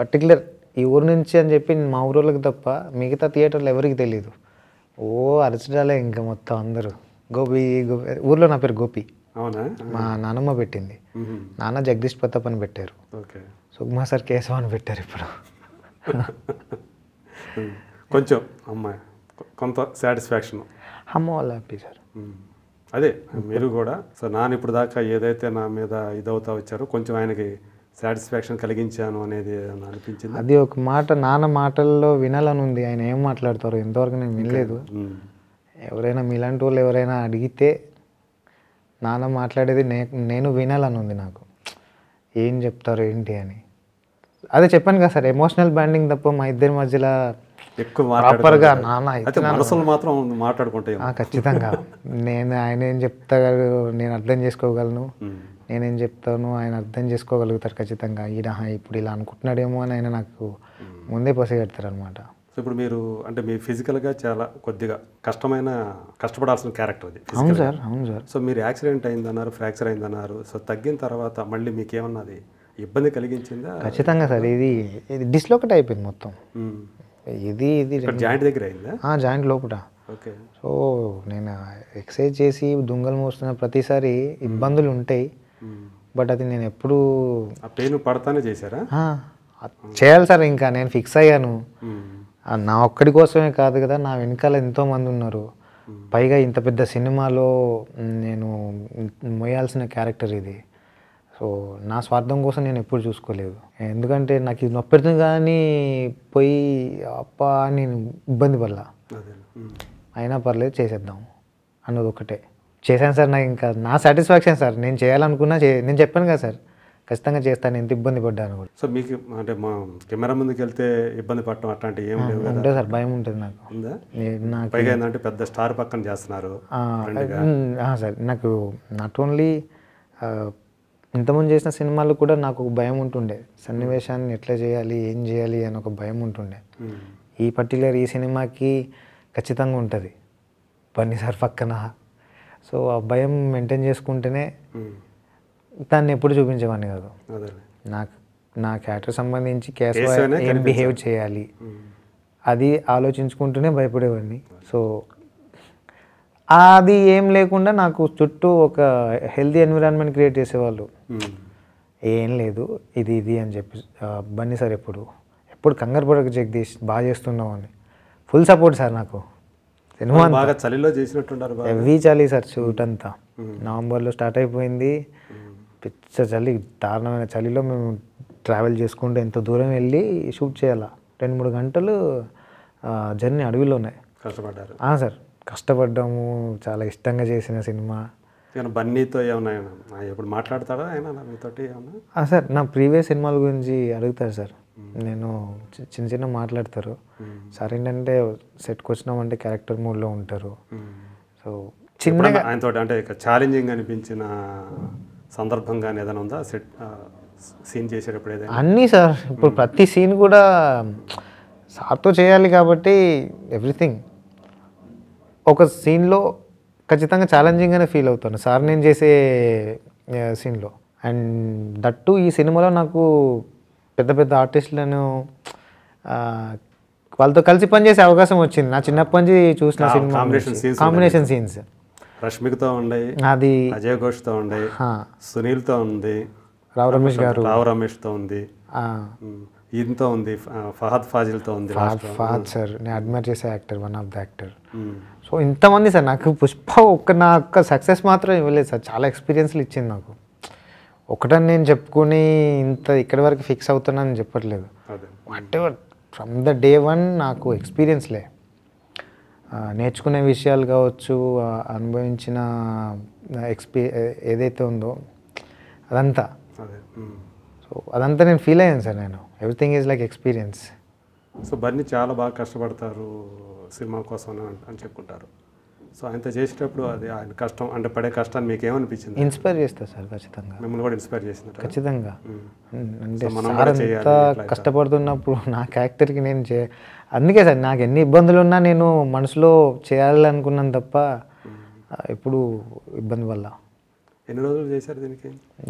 పర్టిక్యులర్ ఈ ఊరు నుంచి అని చెప్పి మా ఊరోళ్ళకి తప్ప మిగతా థియేటర్లు ఎవరికి తెలియదు. ఓ అరచడాలే ఇంకా మొత్తం అందరూ గోపి గోపి. ఊర్లో నా పేరు గోపి, అవునా? మా నానమ్మ పెట్టింది. నాన్న జగదీష్ ప్రతాప్ అని పెట్టారు, సుకుమార్ సార్ కేశవ అని పెట్టారు. ఇప్పుడు కొంచెం అమ్మాయి కొంత సాటిస్ఫాక్షన్ అమ్మ వాళ్ళు హ్యాపీ సార్. అదే మీరు కూడా సార్ నాన్న ఇప్పుడు దాకా ఏదైతే నా మీద ఇదవుతా వచ్చారో కొంచెం ఆయనకి సాటిస్ఫాక్షన్ కలిగించాను అనేది అనిపించింది. అది ఒక మాట నాన్న మాటల్లో వినాలని ఉంది. ఆయన ఏం మాట్లాడతారో ఇంతవరకు నేను వినలేదు. ఎవరైనా మీలాంటి వాళ్ళు ఎవరైనా అడిగితే నాన్న మాట్లాడేది నేను వినాలని ఉంది. నాకు ఏం చెప్తారు ఏంటి అని అదే చెప్పాను కదా సార్, ఎమోషనల్ బ్యాండింగ్ తప్ప మా ఇద్దరి మధ్యలో ఖచ్చితంగా నేను ఆయన ఏం చెప్తా నేను అర్థం చేసుకోగలను, నేనేం చెప్తాను ఆయన అర్థం చేసుకోగలుగుతారు ఖచ్చితంగా. ఈడ ఇప్పుడు ఇలా అనుకుంటున్నాడేమో అని ఆయన నాకు ముందే పసిగడతారు అనమాట. సో ఇప్పుడు మీరు అంటే మీ ఫిజికల్గా చాలా కొద్దిగా కష్టపడాల్సిన క్యారెక్టర్ అది. అవును సార్, అవును సార్. సో మీరు యాక్సిడెంట్ అయిందన్నారు, ఫ్రాక్చర్ అయిందన్నారు. సో తగ్గిన తర్వాత మళ్ళీ మీకు ఏమన్నది ఇబ్బంది కలిగించిందా? ఖచ్చితంగా సార్. ఇది ఇది డిస్లోకేట్ అయిపోయింది మొత్తం. ఇది ఇది జాయింట్ దగ్గర అయిందా? జాయింట్ లోపల. ఓకే. సో నేను ఎక్సర్సైజ్ చేసి దుంగలు మోస్తున్న ప్రతిసారి ఇబ్బందులు ఉంటాయి, బట్ అది నేను ఎప్పుడు పెయిన్ పడతానే చేశారా? చేయాలి సార్. ఇంకా నేను ఫిక్స్ అయ్యాను నా ఒక్కడి కోసమే కాదు కదా, నా వెనకాల ఎంతోమంది ఉన్నారు. పైగా ఇంత పెద్ద సినిమాలో నేను మోయాల్సిన క్యారెక్టర్ ఇది. సో నా స్వార్థం కోసం నేను ఎప్పుడు చూసుకోలేదు. ఎందుకంటే నాకు ఇది నొప్పెడుతుంది కానీ పోయి అప్ప నేను ఇబ్బంది పడలా. అయినా పర్లేదు చేసేద్దాం అన్నది ఒకటే చేశాను సార్. నాకు ఇంకా నా సాటిస్ఫాక్షన్ సార్. నేను చేయాలనుకున్నా నేను చెప్పాను కదా సార్, ఖచ్చితంగా చేస్తాను ఎంత ఇబ్బంది పడ్డాను కూడా. సో మీకు అంటే మా కెమెరా ముందుకు వెళ్తే ఇబ్బంది పడటం అట్లాంటివి ఏం లేదు ఉంటుంది సార్? భయం ఉంటుంది నాకు. పైగా ఏంటంటే పెద్ద స్టార్ పక్కన చేస్తున్నారు సార్. నాకు నాట్ ఓన్లీ ఇంతకుముందు చేసిన సినిమాలు కూడా నాకు ఒక భయం ఉంటుండే, సన్నివేశాన్ని ఎట్లా చేయాలి ఏం చేయాలి అని ఒక భయం ఉంటుండే. ఈ పర్టికులర్ ఈ సినిమాకి ఖచ్చితంగా ఉంటుంది బన్నీ సార్ పక్కన. సో ఆ భయం మెయింటైన్ చేసుకుంటేనే దాన్ని ఎప్పుడు చూపించేవాడిని కాదు. నాకు నా క్యారెక్టర్ సంబంధించి కేశవ ఏం బిహేవ్ చేయాలి అది ఆలోచించుకుంటూనే భయపడేవాడిని. సో అది ఏం లేకుండా నాకు చుట్టూ ఒక హెల్దీ ఎన్విరాన్మెంట్ క్రియేట్ చేసేవాళ్ళు. ఏం లేదు ఇది ఇది అని చెప్పి బన్నీ సార్ ఎప్పుడు ఎప్పుడు కంగారు పడక జగదీష్ బాగా చేస్తున్నావు అని ఫుల్ సపోర్ట్ సార్. నాకు సినిమా బాగా చలిలో చేసినట్టున్నారు. హెవీ చలి సార్ షూట్ అంతా. నవంబర్లో స్టార్ట్ అయిపోయింది పిచ్చ చలి, దారుణమైన చలిలో మేము ట్రావెల్ చేసుకుంటూ ఎంత దూరం వెళ్ళి షూట్ చేయాలా. 2-3 గంటలు జర్నీ అడవిలోనే కష్టపడ్డారు సార్. కష్టపడ్డాము, చాలా ఇష్టంగా చేసిన సినిమా. బన్నీతో ఏమన్నా ఇప్పుడు మాట్లాడతాడా ఆయన? సార్ నా ప్రీవియస్ సినిమాల గురించి అడుగుతారు సార్. నేను చిన్న చిన్న మాట్లాడతారు సార్. ఏంటంటే సెట్కి వచ్చినామంటే క్యారెక్టర్ మూడ్లో ఉంటారు. సో చిన్నగా ఆయనతో అంటే ఛాలెంజింగ్ అనిపించిన సందర్భంగా ఏదైనా ఉందా సెట్ సీన్ చేసేటప్పుడు? ఏదైనా అన్నీ సార్. ఇప్పుడు ప్రతి సీన్ కూడా సార్తో చేయాలి కాబట్టి ఎవ్రీథింగ్. ఒక సీన్లో ఖచ్చితంగా ఛాలెంజింగ్గానే ఫీల్ అవుతాను సార్ నేను చేసే సీన్లో. అండ్ దట్టు ఈ సినిమాలో నాకు పెద్ద పెద్ద ఆర్టిస్టులను వాళ్ళతో కలిసి పనిచేసే అవకాశం వచ్చింది. నా చిన్నప్పటి నుంచి చూసిన సినిమా కాంబినేషన్ సీన్స్ రష్మికతో ఉన్నాయి, అది అజయ్ ఘోష్తో ఉన్నాయి, సునీల్తో ఉంది, రావు రమేష్తో ఉంది, ఈయనతో ఉంది, ఫహద్ ఫాజిల్తో ఉంది. ఫహద్ సార్ నేను అడ్మైర్ చేసే actor, one of the actor. So ఇంతమంది సార్. నాకు పుష్ప నా ఒక్క సక్సెస్ మాత్రం ఇవ్వలేదు సార్, చాలా ఎక్స్పీరియన్స్లు ఇచ్చింది నాకు. ఒకటని నేను చెప్పుకుని ఇంత ఇక్కడి వరకు ఫిక్స్ అవుతున్నానని చెప్పట్లేదు. Whatever from the day one నాకు ఎక్స్పీరియన్స్లే, నేర్చుకునే విషయాలు కావచ్చు, అనుభవించిన ఏదైతే ఉందో అదంతా. సో అదంతా నేను ఫీల్ అయ్యాను సార్. నేను everything is like experience. So Bunny చాలా బాగా కష్టపడతారు సినిమా కోసం అని చెప్పుకుంటారు. సో ఆయనతో చేసేటప్పుడు అది ఆయన కష్టం అంటే పడే కష్టాన్ని మీకు ఏమనిపించింది? ఇన్స్పైర్ చేస్తా సార్ ఖచ్చితంగా. మిమ్మల్ని కూడా ఇన్స్పైర్ చేసిన ఖచ్చితంగా. అంటే అంతా కష్టపడుతున్నప్పుడు నా క్యారెక్టర్కి నేను అందుకే సార్ నాకు ఎన్ని ఇబ్బందులు ఉన్నా నేను మనసులో చేయాలనుకున్నాను తప్ప ఎప్పుడు ఇబ్బంది వల్ల ఎన్ని రోజులు చేశారు దీనికి?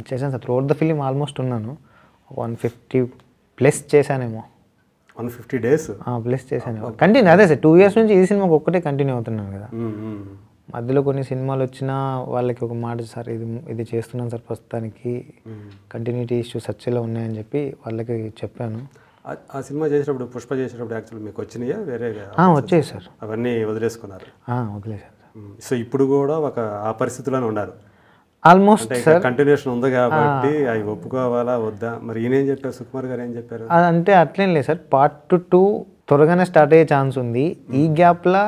చేశాను sir, throughout the film almost ఉన్నాను 150 ప్లస్ చేశానేమో. 150 డేస్ ప్లస్ చేశాను కంటిన్యూ. అదే సార్ 2 years నుంచి ఈ సినిమాకి ఒక్కటే కంటిన్యూ అవుతున్నాను కదా. మధ్యలో కొన్ని సినిమాలు వచ్చినా వాళ్ళకి ఒక మాట సార్ ఇది ఇది చేస్తున్నాను సార్ ప్రస్తుతానికి కంటిన్యూటీ ఇష్యూస్ సచ్చేలా ఉన్నాయని చెప్పి వాళ్ళకి చెప్పాను. ఆ సినిమా చేసేటప్పుడు పుష్ప చేసేటప్పుడు యాక్చువల్లీ మీకు వచ్చినాయా వేరే? వచ్చాయి సార్, అవన్నీ వదిలేసుకున్నారు. వదిలేసారు. సో ఇప్పుడు కూడా ఒక ఆ పరిస్థితిలోనే ఉన్నారు ఆల్మోస్ట్ సార్, కంటిన్యూషన్ ఉంది కాబట్టి అవి ఒప్పుకోవాలా వద్దా? మరి ఈయనేం చెప్పారు సుకుమార్ గారు, ఏం చెప్పారు? అంటే అట్లేం లేదు సార్, Part 2 త్వరగానే స్టార్ట్ అయ్యే ఛాన్స్ ఉంది. ఈ గ్యాప్లా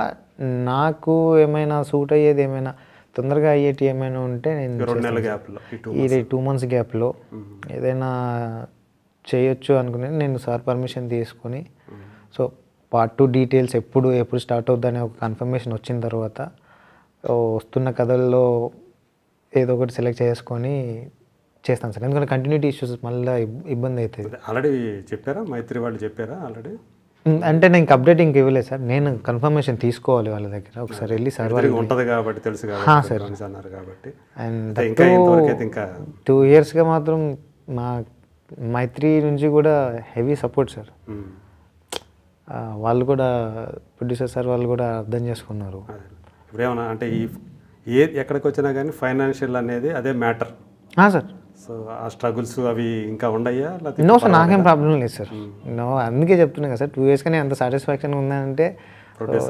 నాకు ఏమైనా సూట్ అయ్యేది ఏమైనా తొందరగా అయ్యేటి ఏమైనా ఉంటే నేను 2 నెలల గ్యాప్లో ఇది 2 months గ్యాప్లో ఏదైనా చేయొచ్చు అనుకునే నేను సార్ పర్మిషన్ తీసుకొని, సో Part 2 డీటెయిల్స్ ఎప్పుడు స్టార్ట్ అవుద్దని ఒక కన్ఫర్మేషన్ వచ్చిన తర్వాత వస్తున్న కథల్లో ఏదో ఒకటి సెలెక్ట్ చేసుకొని చేస్తాను సార్. ఎందుకంటే కంటిన్యూటీ ఇష్యూస్ మళ్ళీ ఇబ్బంది అవుతుంది. ఆల్రెడీ చెప్పారా మైత్రి వాళ్ళు? చెప్పారా ఆల్రెడీ? అంటే నేను అప్డేట్ ఇంక ఇవ్వలేదు సార్, నేను కన్ఫర్మేషన్ తీసుకోవాలి వాళ్ళ దగ్గర ఒకసారి వెళ్ళి సర్వర్ ఉంటుంది కాబట్టి తెలుసు కాబట్టి. అండ్ 2 yearsగా మాత్రం మా మైత్రి నుంచి కూడా హెవీ సపోర్ట్ సార్. వాళ్ళు కూడా ప్రొడ్యూసర్ సార్ వాళ్ళు కూడా అర్థం చేసుకున్నారు. ఇప్పుడేమన్నా అంటే ఏ ఎక్కడికి వచ్చినా కానీ ఫైనాన్షియల్ అనేది అదే మ్యాటర్ సార్. సో ఆ స్ట్రగుల్స్ అవి ఇంకా ఉన్నాయా? నో సార్, నాకేం ప్రాబ్లం లేదు సార్. నో, అందుకే చెప్తున్నాను కదా సార్ 2 years కానీ అంత సాటిస్ఫాక్షన్ ఉందంటే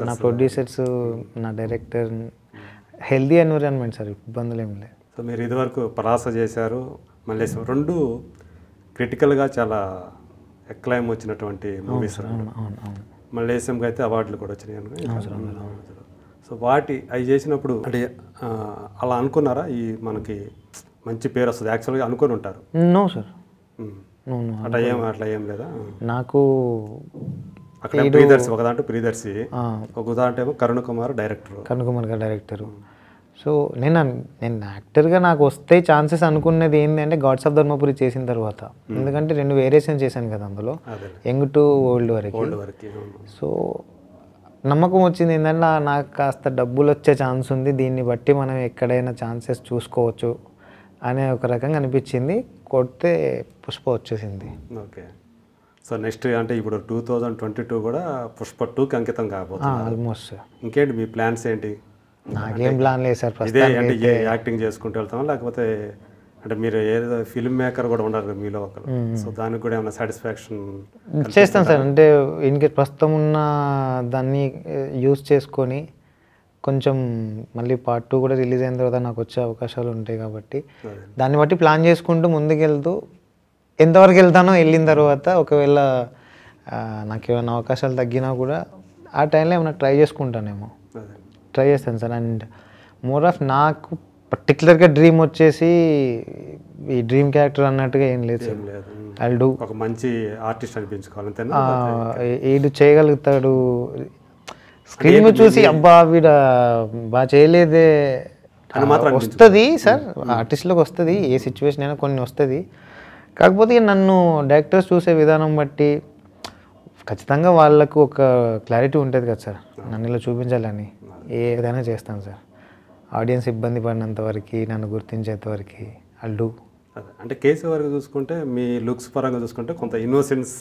నా ప్రొడ్యూసర్స్ నా డైరెక్టర్ హెల్దీ ఎన్విరాన్మెంట్ సార్, ఇబ్బందులు ఏమి లేదు. సో మీరు ఇదివరకు పలాస చేశారు, మళ్ళీ రెండు క్రిటికల్గా చాలా ఎక్లైమ్ వచ్చినటువంటి మూవీస్, మలేసియంకి అయితే అవార్డులు కూడా వచ్చినాయి. సో వాటి అవి చేసినప్పుడు అంటే అలా అనుకున్నారా ఈ మనకి మంచి పేరు వస్తుంది యాక్చువల్గా అనుకుని ఉంటారు? నో సార్, అట్లా ఏం లేదా. నాకు అక్కడ ప్రియదర్శి ఒక దాంట్లో ప్రియదర్శి, ఒక దాంట్లో కరుణకుమార్ డైరెక్టర్, కరుణకుమార్ గారు డైరెక్టరు. సో నేను యాక్టర్గా నాకు వస్తే ఛాన్సెస్ అనుకున్నది ఏంటంటే గాడ్స్ ఆఫ్ ధర్మపురి చేసిన తర్వాత, ఎందుకంటే 2 వేరియేషన్ చేశాను కదా అందులో యంగ్ టు ఓల్డ్ వరకు. సో నమ్మకం వచ్చింది ఏంటంటే నాకు కాస్త డబ్బులు వచ్చే ఛాన్స్ ఉంది, దీన్ని బట్టి మనం ఎక్కడైనా ఛాన్సెస్ చూసుకోవచ్చు అనే ఒక రకంగా అనిపించింది. కొడితే పుష్ప వచ్చేసింది. ఓకే, సో నెక్స్ట్ అంటే ఇప్పుడు 2022 కూడా పుష్ప 2కి అంకితం కాబోతుంది ఆల్మోస్ట్. ఇంకేంటి మీ ప్లాన్స్ ఏంటి? నాకేం ప్లాన్ లేదు సార్, యాక్టింగ్ చేసుకుంటూ వెళ్తాం లేకపోతే అంటే మీరు ఏదో ఫిల్మ్ మేకర్ కూడా ఉన్నారు మీలో ఒకరు, సో దానికి కూడా ఏమైనా సాటిస్ఫాక్షన్ చేస్తాను సార్. అంటే ఇంకే ప్రస్తుతం ఉన్న దాన్ని యూజ్ చేసుకొని కొంచెం మళ్ళీ Part 2 కూడా రిలీజ్ అయిన తర్వాత నాకు వచ్చే అవకాశాలు ఉంటాయి కాబట్టి దాన్ని బట్టి ప్లాన్ చేసుకుంటూ ముందుకెళ్తూ ఎంతవరకు వెళ్తానో వెళ్ళిన తర్వాత ఒకవేళ నాకు ఏమైనా అవకాశాలు తగ్గినా కూడా ఆ టైంలో ఏమైనా ట్రై చేసుకుంటానేమో, ట్రై చేస్తాను సార్. అండ్ మోర్ ఆఫ్ నాకు పర్టికులర్గా డ్రీమ్ వచ్చేసి ఈ డ్రీమ్ క్యారెక్టర్ అన్నట్టుగా ఏం లేదు సార్. అల్లు ఒక మంచి ఆర్టిస్ట్ అనిపించుకోవాలి, వీడు చేయగలుగుతాడు, స్క్రీన్ చూసి అబ్బా వీడ బాగా చేయలేదే వస్తుంది సార్, ఆర్టిస్ట్లోకి వస్తుంది ఏ సిచ్యువేషన్ అయినా కొన్ని వస్తుంది. కాకపోతే నన్ను డైరెక్టర్స్ చూసే విధానం బట్టి ఖచ్చితంగా వాళ్ళకు ఒక క్లారిటీ ఉంటుంది కదా సార్, నన్ను ఇలా చూపించాలని ఏదైనా చేస్తాను సార్. ఆడియన్స్ ఇబ్బంది పడినంతవరకు, నన్ను గుర్తించేంతవరకు అల్లు. అంటే కేశవ వరకు చూసుకుంటే మీ లుక్స్ పరంగా చూసుకుంటే కొంత ఇన్నోసెన్స్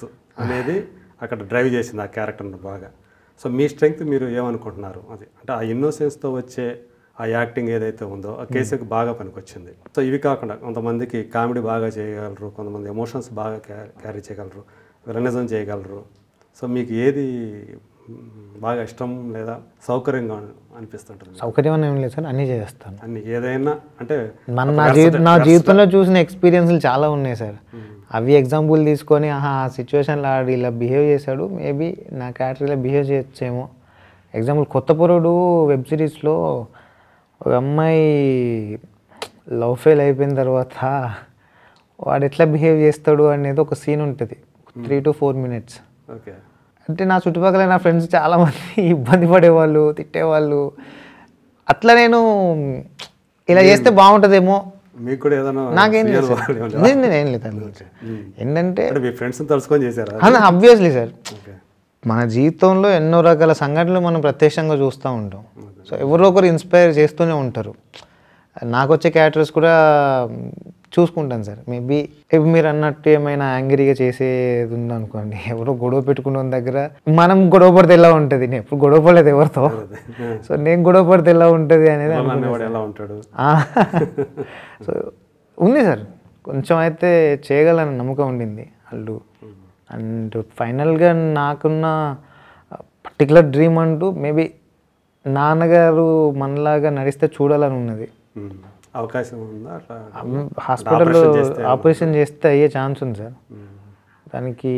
అనేది అక్కడ డ్రైవ్ చేసింది ఆ క్యారెక్టర్ని బాగా. సో మీ స్ట్రెంగ్త్ మీరు ఏమనుకుంటున్నారు? అది అంటే ఆ ఇన్నోసెన్స్తో వచ్చే ఆ యాక్టింగ్ ఏదైతే ఉందో ఆ కేసుకి బాగా పనికొచ్చింది. సో ఇవి కాకుండా కొంతమందికి కామెడీ బాగా చేయగలరు, కొంతమంది ఎమోషన్స్ బాగా క్యారీ చేయగలరు, రెనిజం చేయగలరు. సో మీకు ఏది బాగా ఇష్టం లేదా సౌకర్యంగా అనిపిస్తుంటుంది? సౌకర్యం అని ఏం లేదు సార్, అన్నీ చేస్తాను, అన్ని ఏదైనా. అంటే నా జీవితంలో చూసిన ఎక్స్పీరియన్స్లు చాలా ఉన్నాయి సార్, అవి ఎగ్జాంపుల్ తీసుకొని ఆహా ఆ సిచ్యువేషన్లో ఆడు ఇలా బిహేవ్ చేశాడు, మేబీ నా క్యారెక్టర్లో బిహేవ్ చేయొచ్చేమో. ఎగ్జాంపుల్ కొత్తపోరుడు వెబ్ సిరీస్లో ఒక అమ్మాయి లవ్ ఫెయిల్ అయిపోయిన తర్వాత వాడు ఎట్లా బిహేవ్ చేస్తాడు అనేది ఒక సీన్ ఉంటుంది 3 to 4 minutes. ఓకే, అంటే నా చుట్టుపక్కల నా ఫ్రెండ్స్ చాలామంది ఇబ్బంది పడేవాళ్ళు, తిట్టేవాళ్ళు, అట్లా నేను ఇలా చేస్తే బాగుంటుందేమో. మీకు కూడా ఏదైనా నాకేం లేదు, ఏంటంటే అబ్వియస్లీ సార్ మన జీవితంలో ఎన్నో రకాల సంఘటనలు మనం ప్రత్యక్షంగా చూస్తూ ఉంటాం. సో ఎవరో ఒకరు ఇన్స్పైర్ చేస్తూనే ఉంటారు. నాకు వచ్చే క్యారెక్టర్స్ కూడా చూసుకుంటాను సార్. మేబీ మీరు అన్నట్టు ఏమైనా యాంగ్రీగా చేసేది ఉందనుకోండి, ఎవరో గొడవ పెట్టుకున్న దగ్గర మనం గొడవ పడితే ఎలా ఉంటుంది, నేను ఎప్పుడు గొడవ పడలేదు ఎవరితో, సో నేను గొడవ పడితే ఎలా ఉంటుంది అనేది సో ఉంది సార్. కొంచెం అయితే చేయగలని నమ్మకం ఉండింది అల్లు. అండ్ ఫైనల్గా నాకున్న పర్టికులర్ డ్రీమ్ అంటూ మేబీ నాన్నగారు మనలాగా నడిస్తే చూడాలని ఉన్నది. అవకాశం ఉందా? హాస్పిటల్లో ఆపరేషన్ చేస్తే అయ్యే ఛాన్స్ ఉంది సార్. దానికి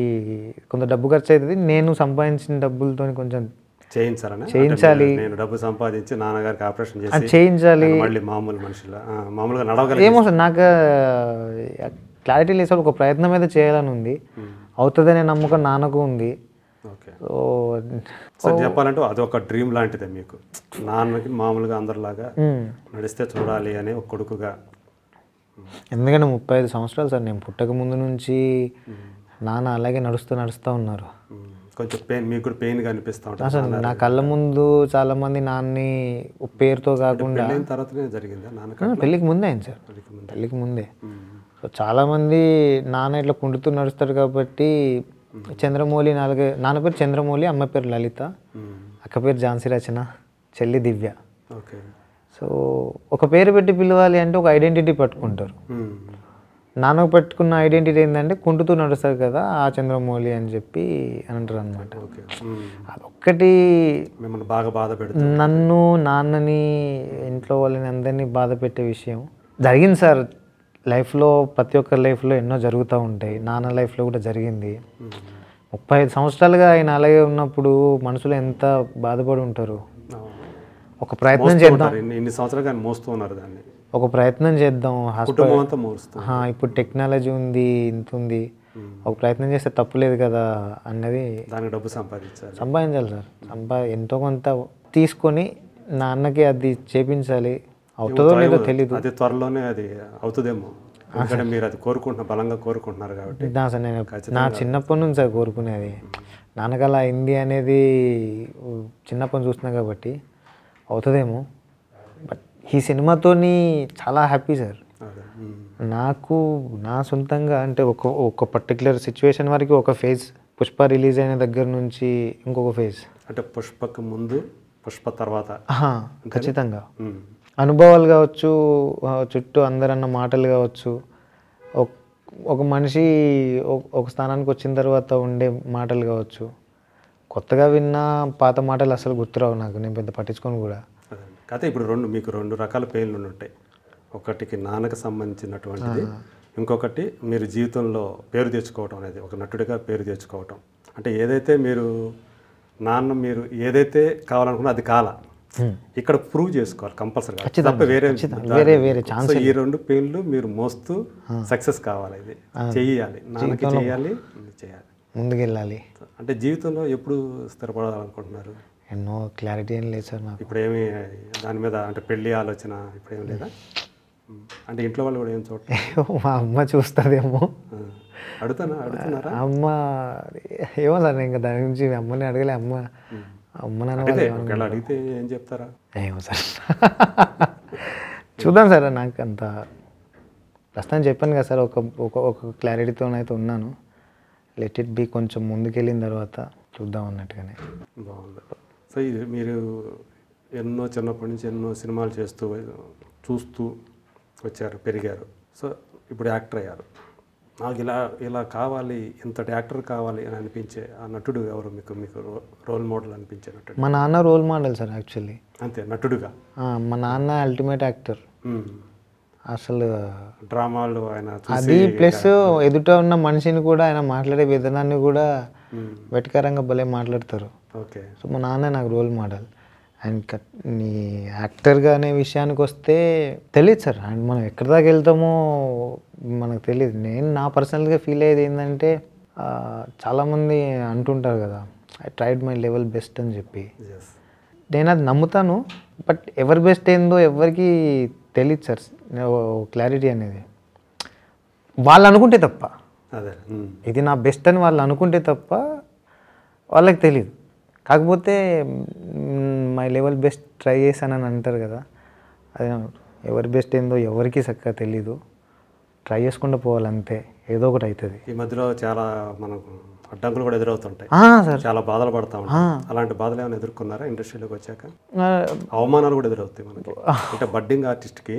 కొంత డబ్బు ఖర్చు అవుతుంది. నేను సంపాదించిన డబ్బులతో కొంచెం చేయించాలి, డబ్బు సంపాదించి నాన్నగారికి ఆపరేషన్ చేయించాలి. ఏమో సార్ నాకు క్లారిటీ లేదు సార్. ఒక ప్రయత్నం అయితే చేయాలని ఉంది, అవుతుందనే నమ్మకం నాన్నకు ఉంది. చెప్పాలంటే అదొక డ్రీమ్ లాంటిదే మీకు. నాన్నకి మామూలుగా అందరిలాగా నడిస్తే చూడాలి అనే ఒక కొడుకుగా. ఎందుకంటే 35 సంవత్సరాలు సార్ నేను పుట్టక ముందు నుంచి నాన్న అలాగే నడుస్తూ ఉన్నారు. కొంచెం పెయిన్ మీకు కూడా పెయిన్గా అనిపిస్తూ ఉంటా సార్. నా కళ్ళ ముందు చాలా మంది నాన్ని పేరుతో కాకుండా పెళ్ళికి ముందే అయింది సార్, పెళ్ళికి ముందే. సో చాలామంది నాన్న ఇట్లా కుండుతూ నడుస్తారు కాబట్టి చంద్రమౌళి, నాన్న పేరు చంద్రమౌళి, అమ్మ పేరు లలిత, అక్క పేరు ఝాన్సీ రచన, చెల్లి దివ్య. సో ఒక పేరు పెట్టి పిలవాలి అంటే ఒక ఐడెంటిటీ పట్టుకుంటారు. నాన్న పెట్టుకున్న ఐడెంటిటీ ఏంటంటే కుంటుతూ నడుస్తారు కదా, ఆ చంద్రమౌళి అని చెప్పి అని అంటారు అనమాట. అదొక్కటి బాగా బాధ పెడుతుంది నన్ను, నాన్నని, ఇంట్లో వాళ్ళని అందరినీ బాధ పెట్టే విషయం. జరిగింది సార్ లైఫ్లో, ప్రతి ఒక్కరి లైఫ్లో ఎన్నో జరుగుతూ ఉంటాయి. నాన్న లైఫ్లో కూడా జరిగింది. 35 సంవత్సరాలుగా ఆయన అలాగే ఉన్నప్పుడు మనసులో ఎంత బాధపడి ఉంటారు. ఒక ప్రయత్నం చేద్దాం, ఇప్పుడు టెక్నాలజీ ఉంది, ఇంత ఉంది, ఒక ప్రయత్నం చేస్తే తప్పులేదు కదా అన్నది. దానికి డబ్బు సంపాదించాలి సార్. ఎంతో కొంత తీసుకొని నాన్నకి అది చేపించాలి. అవుతుందో లేదో తెలీదు, అది త్వరలోనే అది అవుతుందేమో. మీరు అది కోరుకుంటున్నారు, బలంగా కోరుకుంటున్నారు కాబట్టి. సార్ నేను నా చిన్నప్పటి నుంచి సార్ కోరుకునేది, నాన్నకలా అయింది అనేది చిన్నప్పటి చూస్తున్నా కాబట్టి అవుతుందేమో. బట్ ఈ సినిమాతో చాలా హ్యాపీ సార్. నాకు నా సొంతంగా అంటే ఒక పర్టికులర్ సిచ్యువేషన్ వరకు ఒక ఫేజ్, పుష్ప రిలీజ్ అయిన దగ్గర నుంచి ఇంకొక ఫేజ్, అంటే పుష్పకు ముందు పుష్ప తర్వాత ఖచ్చితంగా అనుభవాలు కావచ్చు, చుట్టూ అందరన్న మాటలు కావచ్చు, ఒక మనిషి ఒక స్థానానికి వచ్చిన తర్వాత ఉండే మాటలు కావచ్చు, కొత్తగా విన్న పాత మాటలు అసలు గుర్తురావు నాకు. నేను పెద్ద పట్టించుకొని కూడా అయితే. ఇప్పుడు మీకు రెండు రకాల పెయిన్లు ఉంటాయి. ఒకటికి నాన్నకు సంబంధించినటువంటిది, ఇంకొకటి మీరు జీవితంలో పేరు తెచ్చుకోవటం అనేది, ఒక నటుడిగా పేరు తెచ్చుకోవటం. అంటే ఏదైతే మీరు ఏదైతే కావాలనుకున్నా అది కాల, ఇక్కడ ప్రూవ్ చేసుకోవాలి కంపల్సరీగా. ఈ రెండు పెయిన్లు మీరు మోస్తూ సక్సెస్ కావాలి, ఇది చెయ్యాలి, నాన్నకి చేయాలి, చేయాలి, ముందుకెళ్ళాలి. అంటే జీవితంలో ఎప్పుడు స్థిరపడాలనుకుంటున్నారు? ఎన్నో క్లారిటీ ఏం లేదు సార్ నాకు. ఇప్పుడు ఏమి దాని మీద అంటే పెళ్ళి ఆలోచన ఇప్పుడు ఏం లేదా? అంటే ఇంట్లో వాళ్ళు కూడా ఏం చూడలేదు. మా అమ్మ చూస్తుందేమో అడుగుతున్నారా? అమ్మ ఏమో సార్, ఇంకా దాని గురించి అమ్మని అడగలే. అమ్మ నాన్న అడిగితే ఏం చెప్తారా? ఏమో సార్, చూద్దాం సార్. నాకు అంత ప్రస్తుతం చెప్పాను కదా సార్, ఒక క్లారిటీతోనైతే ఉన్నాను. లెట్ ఇట్ బి, కొంచెం ముందుకెళ్ళిన తర్వాత చూద్దాం అన్నట్టుగానే. బాగుంది. సో ఇది మీరు ఎన్నో చిన్నప్పటి నుంచి ఎన్నో సినిమాలు చూస్తూ వచ్చారు, పెరిగారు. సో ఇప్పుడు యాక్టర్ అయ్యారు. నాకు ఇలా కావాలి, ఇంతటి యాక్టర్ కావాలి అని అనిపించే ఆ నటుడు ఎవరు మీకు రోల్ మోడల్ అనిపించే నటుడు? మా నాన్న రోల్ మోడల్ సార్ యాక్చువల్లీ. అంతే నటుడుగా మా నాన్న అల్టిమేట్ యాక్టర్. అసలు డ్రామాలు ఆయన అది ప్లస్ ఎదుట ఉన్న మనిషిని కూడా ఆయన మాట్లాడే విధానాన్ని కూడా వెటకారంగా భలే మాట్లాడతారు. ఓకే. సో మా నాన్న నాకు రోల్ మోడల్. అండ్ నీ యాక్టర్గా అనే విషయానికి వస్తే తెలియదు సార్, అండ్ మనం ఎక్కడి దాకా వెళ్తామో మనకు తెలియదు. నేను నా పర్సనల్గా ఫీల్ అయ్యేది ఏంటంటే, చాలామంది అంటుంటారు కదా I tried my level best అని చెప్పి. నేను అది నమ్ముతాను, బట్ ఎవరి బెస్ట్ ఏందో ఎవరికి తెలియదు సార్. క్లారిటీ అనేది వాళ్ళు అనుకుంటే తప్ప, ఇది నా బెస్ట్ అని వాళ్ళు అనుకుంటే తప్ప వాళ్ళకి తెలియదు. కాకపోతే మై లెవెల్ బెస్ట్ ట్రై చేశానని అంటారు కదా, అది ఎవరి బెస్ట్ ఏందో ఎవరికి చక్కగా తెలీదు. ట్రై చేసుకుంటూ పోవాలంతే, ఏదో ఒకటి అవుతుంది. ఈ మధ్యలో చాలా మనకు అడ్డంకులు కూడా ఎదురవుతుంటాయి, చాలా బాధలు పడతా ఉంటాయి. అలాంటి బాధలు ఏమైనా ఎదుర్కొన్నారా ఇండస్ట్రీలోకి వచ్చాక? అవమానాలు కూడా ఎదురవుతాయి మనకి. అంటే బడ్డింగ్ ఆర్టిస్ట్కి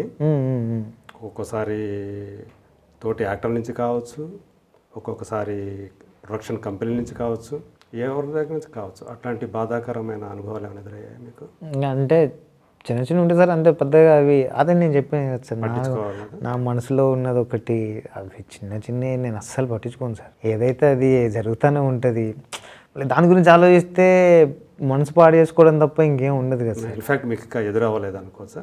ఒక్కొక్కసారి తోటి యాక్టర్ నుంచి కావచ్చు, ఒక్కొక్కసారి ప్రొడక్షన్ కంపెనీ నుంచి కావచ్చు, ఎవరి దగ్గర నుంచి కావచ్చు. అట్లాంటి బాధాకరమైన అనుభవాలు ఏమైనా ఎదురయ్యాయి మీకు? అంటే చిన్న చిన్న ఉంటే సార్, అంతే పెద్దగా అవి అదే నేను చెప్పాను కదా సార్, నా మనసులో ఉన్నది ఒకటి, అవి చిన్న చిన్న నేను అస్సలు పట్టించుకోను సార్. ఏదైతే అది జరుగుతూనే ఉంటుంది, దాని గురించి ఆలోచిస్తే మనసు పాడు చేసుకోవడం తప్ప ఇంకేం ఉండదు కదా సార్. ఇన్ఫాక్ట్ మీకు ఎదురవ్వలేదు అనుకోవచ్చా?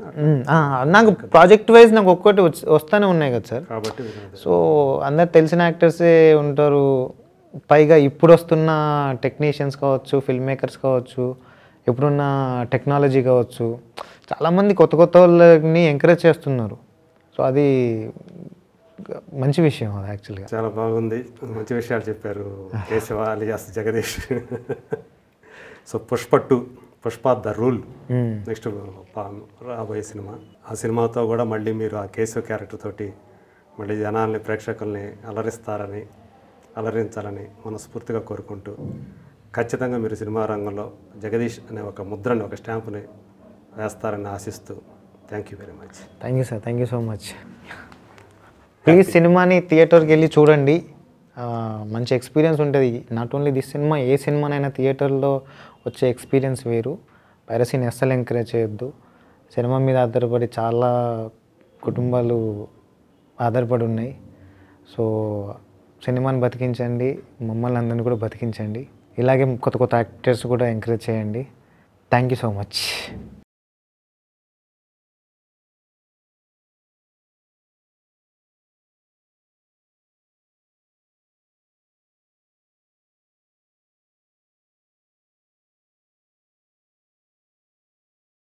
నాకు ప్రాజెక్ట్ వైజ్ నాకు ఒక్కటి వస్తూనే ఉన్నాయి కదా సార్. కాబట్టి సో అందరు తెలిసిన యాక్టర్సే ఉంటారు, పైగా ఇప్పుడు వస్తున్న టెక్నీషియన్స్ కావచ్చు, ఫిల్మ్ మేకర్స్ కావచ్చు, ఇప్పుడున్న టెక్నాలజీ కావచ్చు, చాలామంది కొత్త కొత్త వాళ్ళని ఎంకరేజ్ చేస్తున్నారు. సో అది మంచి విషయం. అది యాక్చువల్గా చాలా బాగుంది, మంచి విషయాలు చెప్పారు Keshava alias Jagadeesh. So Pushpa 2 the rule next రాబోయే సినిమా, ఆ సినిమాతో కూడా మళ్ళీ మీరు ఆ కేశవ క్యారెక్టర్ తోటి మళ్ళీ జనాల్ని ప్రేక్షకుల్ని అలరించాలని మనస్ఫూర్తిగా కోరుకుంటూ, ఖచ్చితంగా మీరు సినిమా రంగంలో జగదీష్ అనే ఒక ముద్రని, ఒక స్టాంపుని వేస్తారని ఆశిస్తూ thank you very much. Thank you sir, thank you so much. Please సినిమాని థియేటర్కి వెళ్ళి చూడండి, మంచి ఎక్స్పీరియన్స్ ఉంటుంది. నాట్ ఓన్లీ దిస్ సినిమా, ఏ సినిమానైనా థియేటర్లో వచ్చే ఎక్స్పీరియన్స్ వేరు. పైరసీని అస్సలు ఎంకరేజ్ చేయొద్దు. సినిమా మీద ఆధారపడి చాలా కుటుంబాలు ఆధారపడి ఉన్నాయి. సో సినిమాని బతికించండి, మమ్మల్ని అందరినీ కూడా బతికించండి. ఇలాగే కొత్త కొత్త యాక్టర్స్ కూడా ఎంకరేజ్ చేయండి. Thank you so much.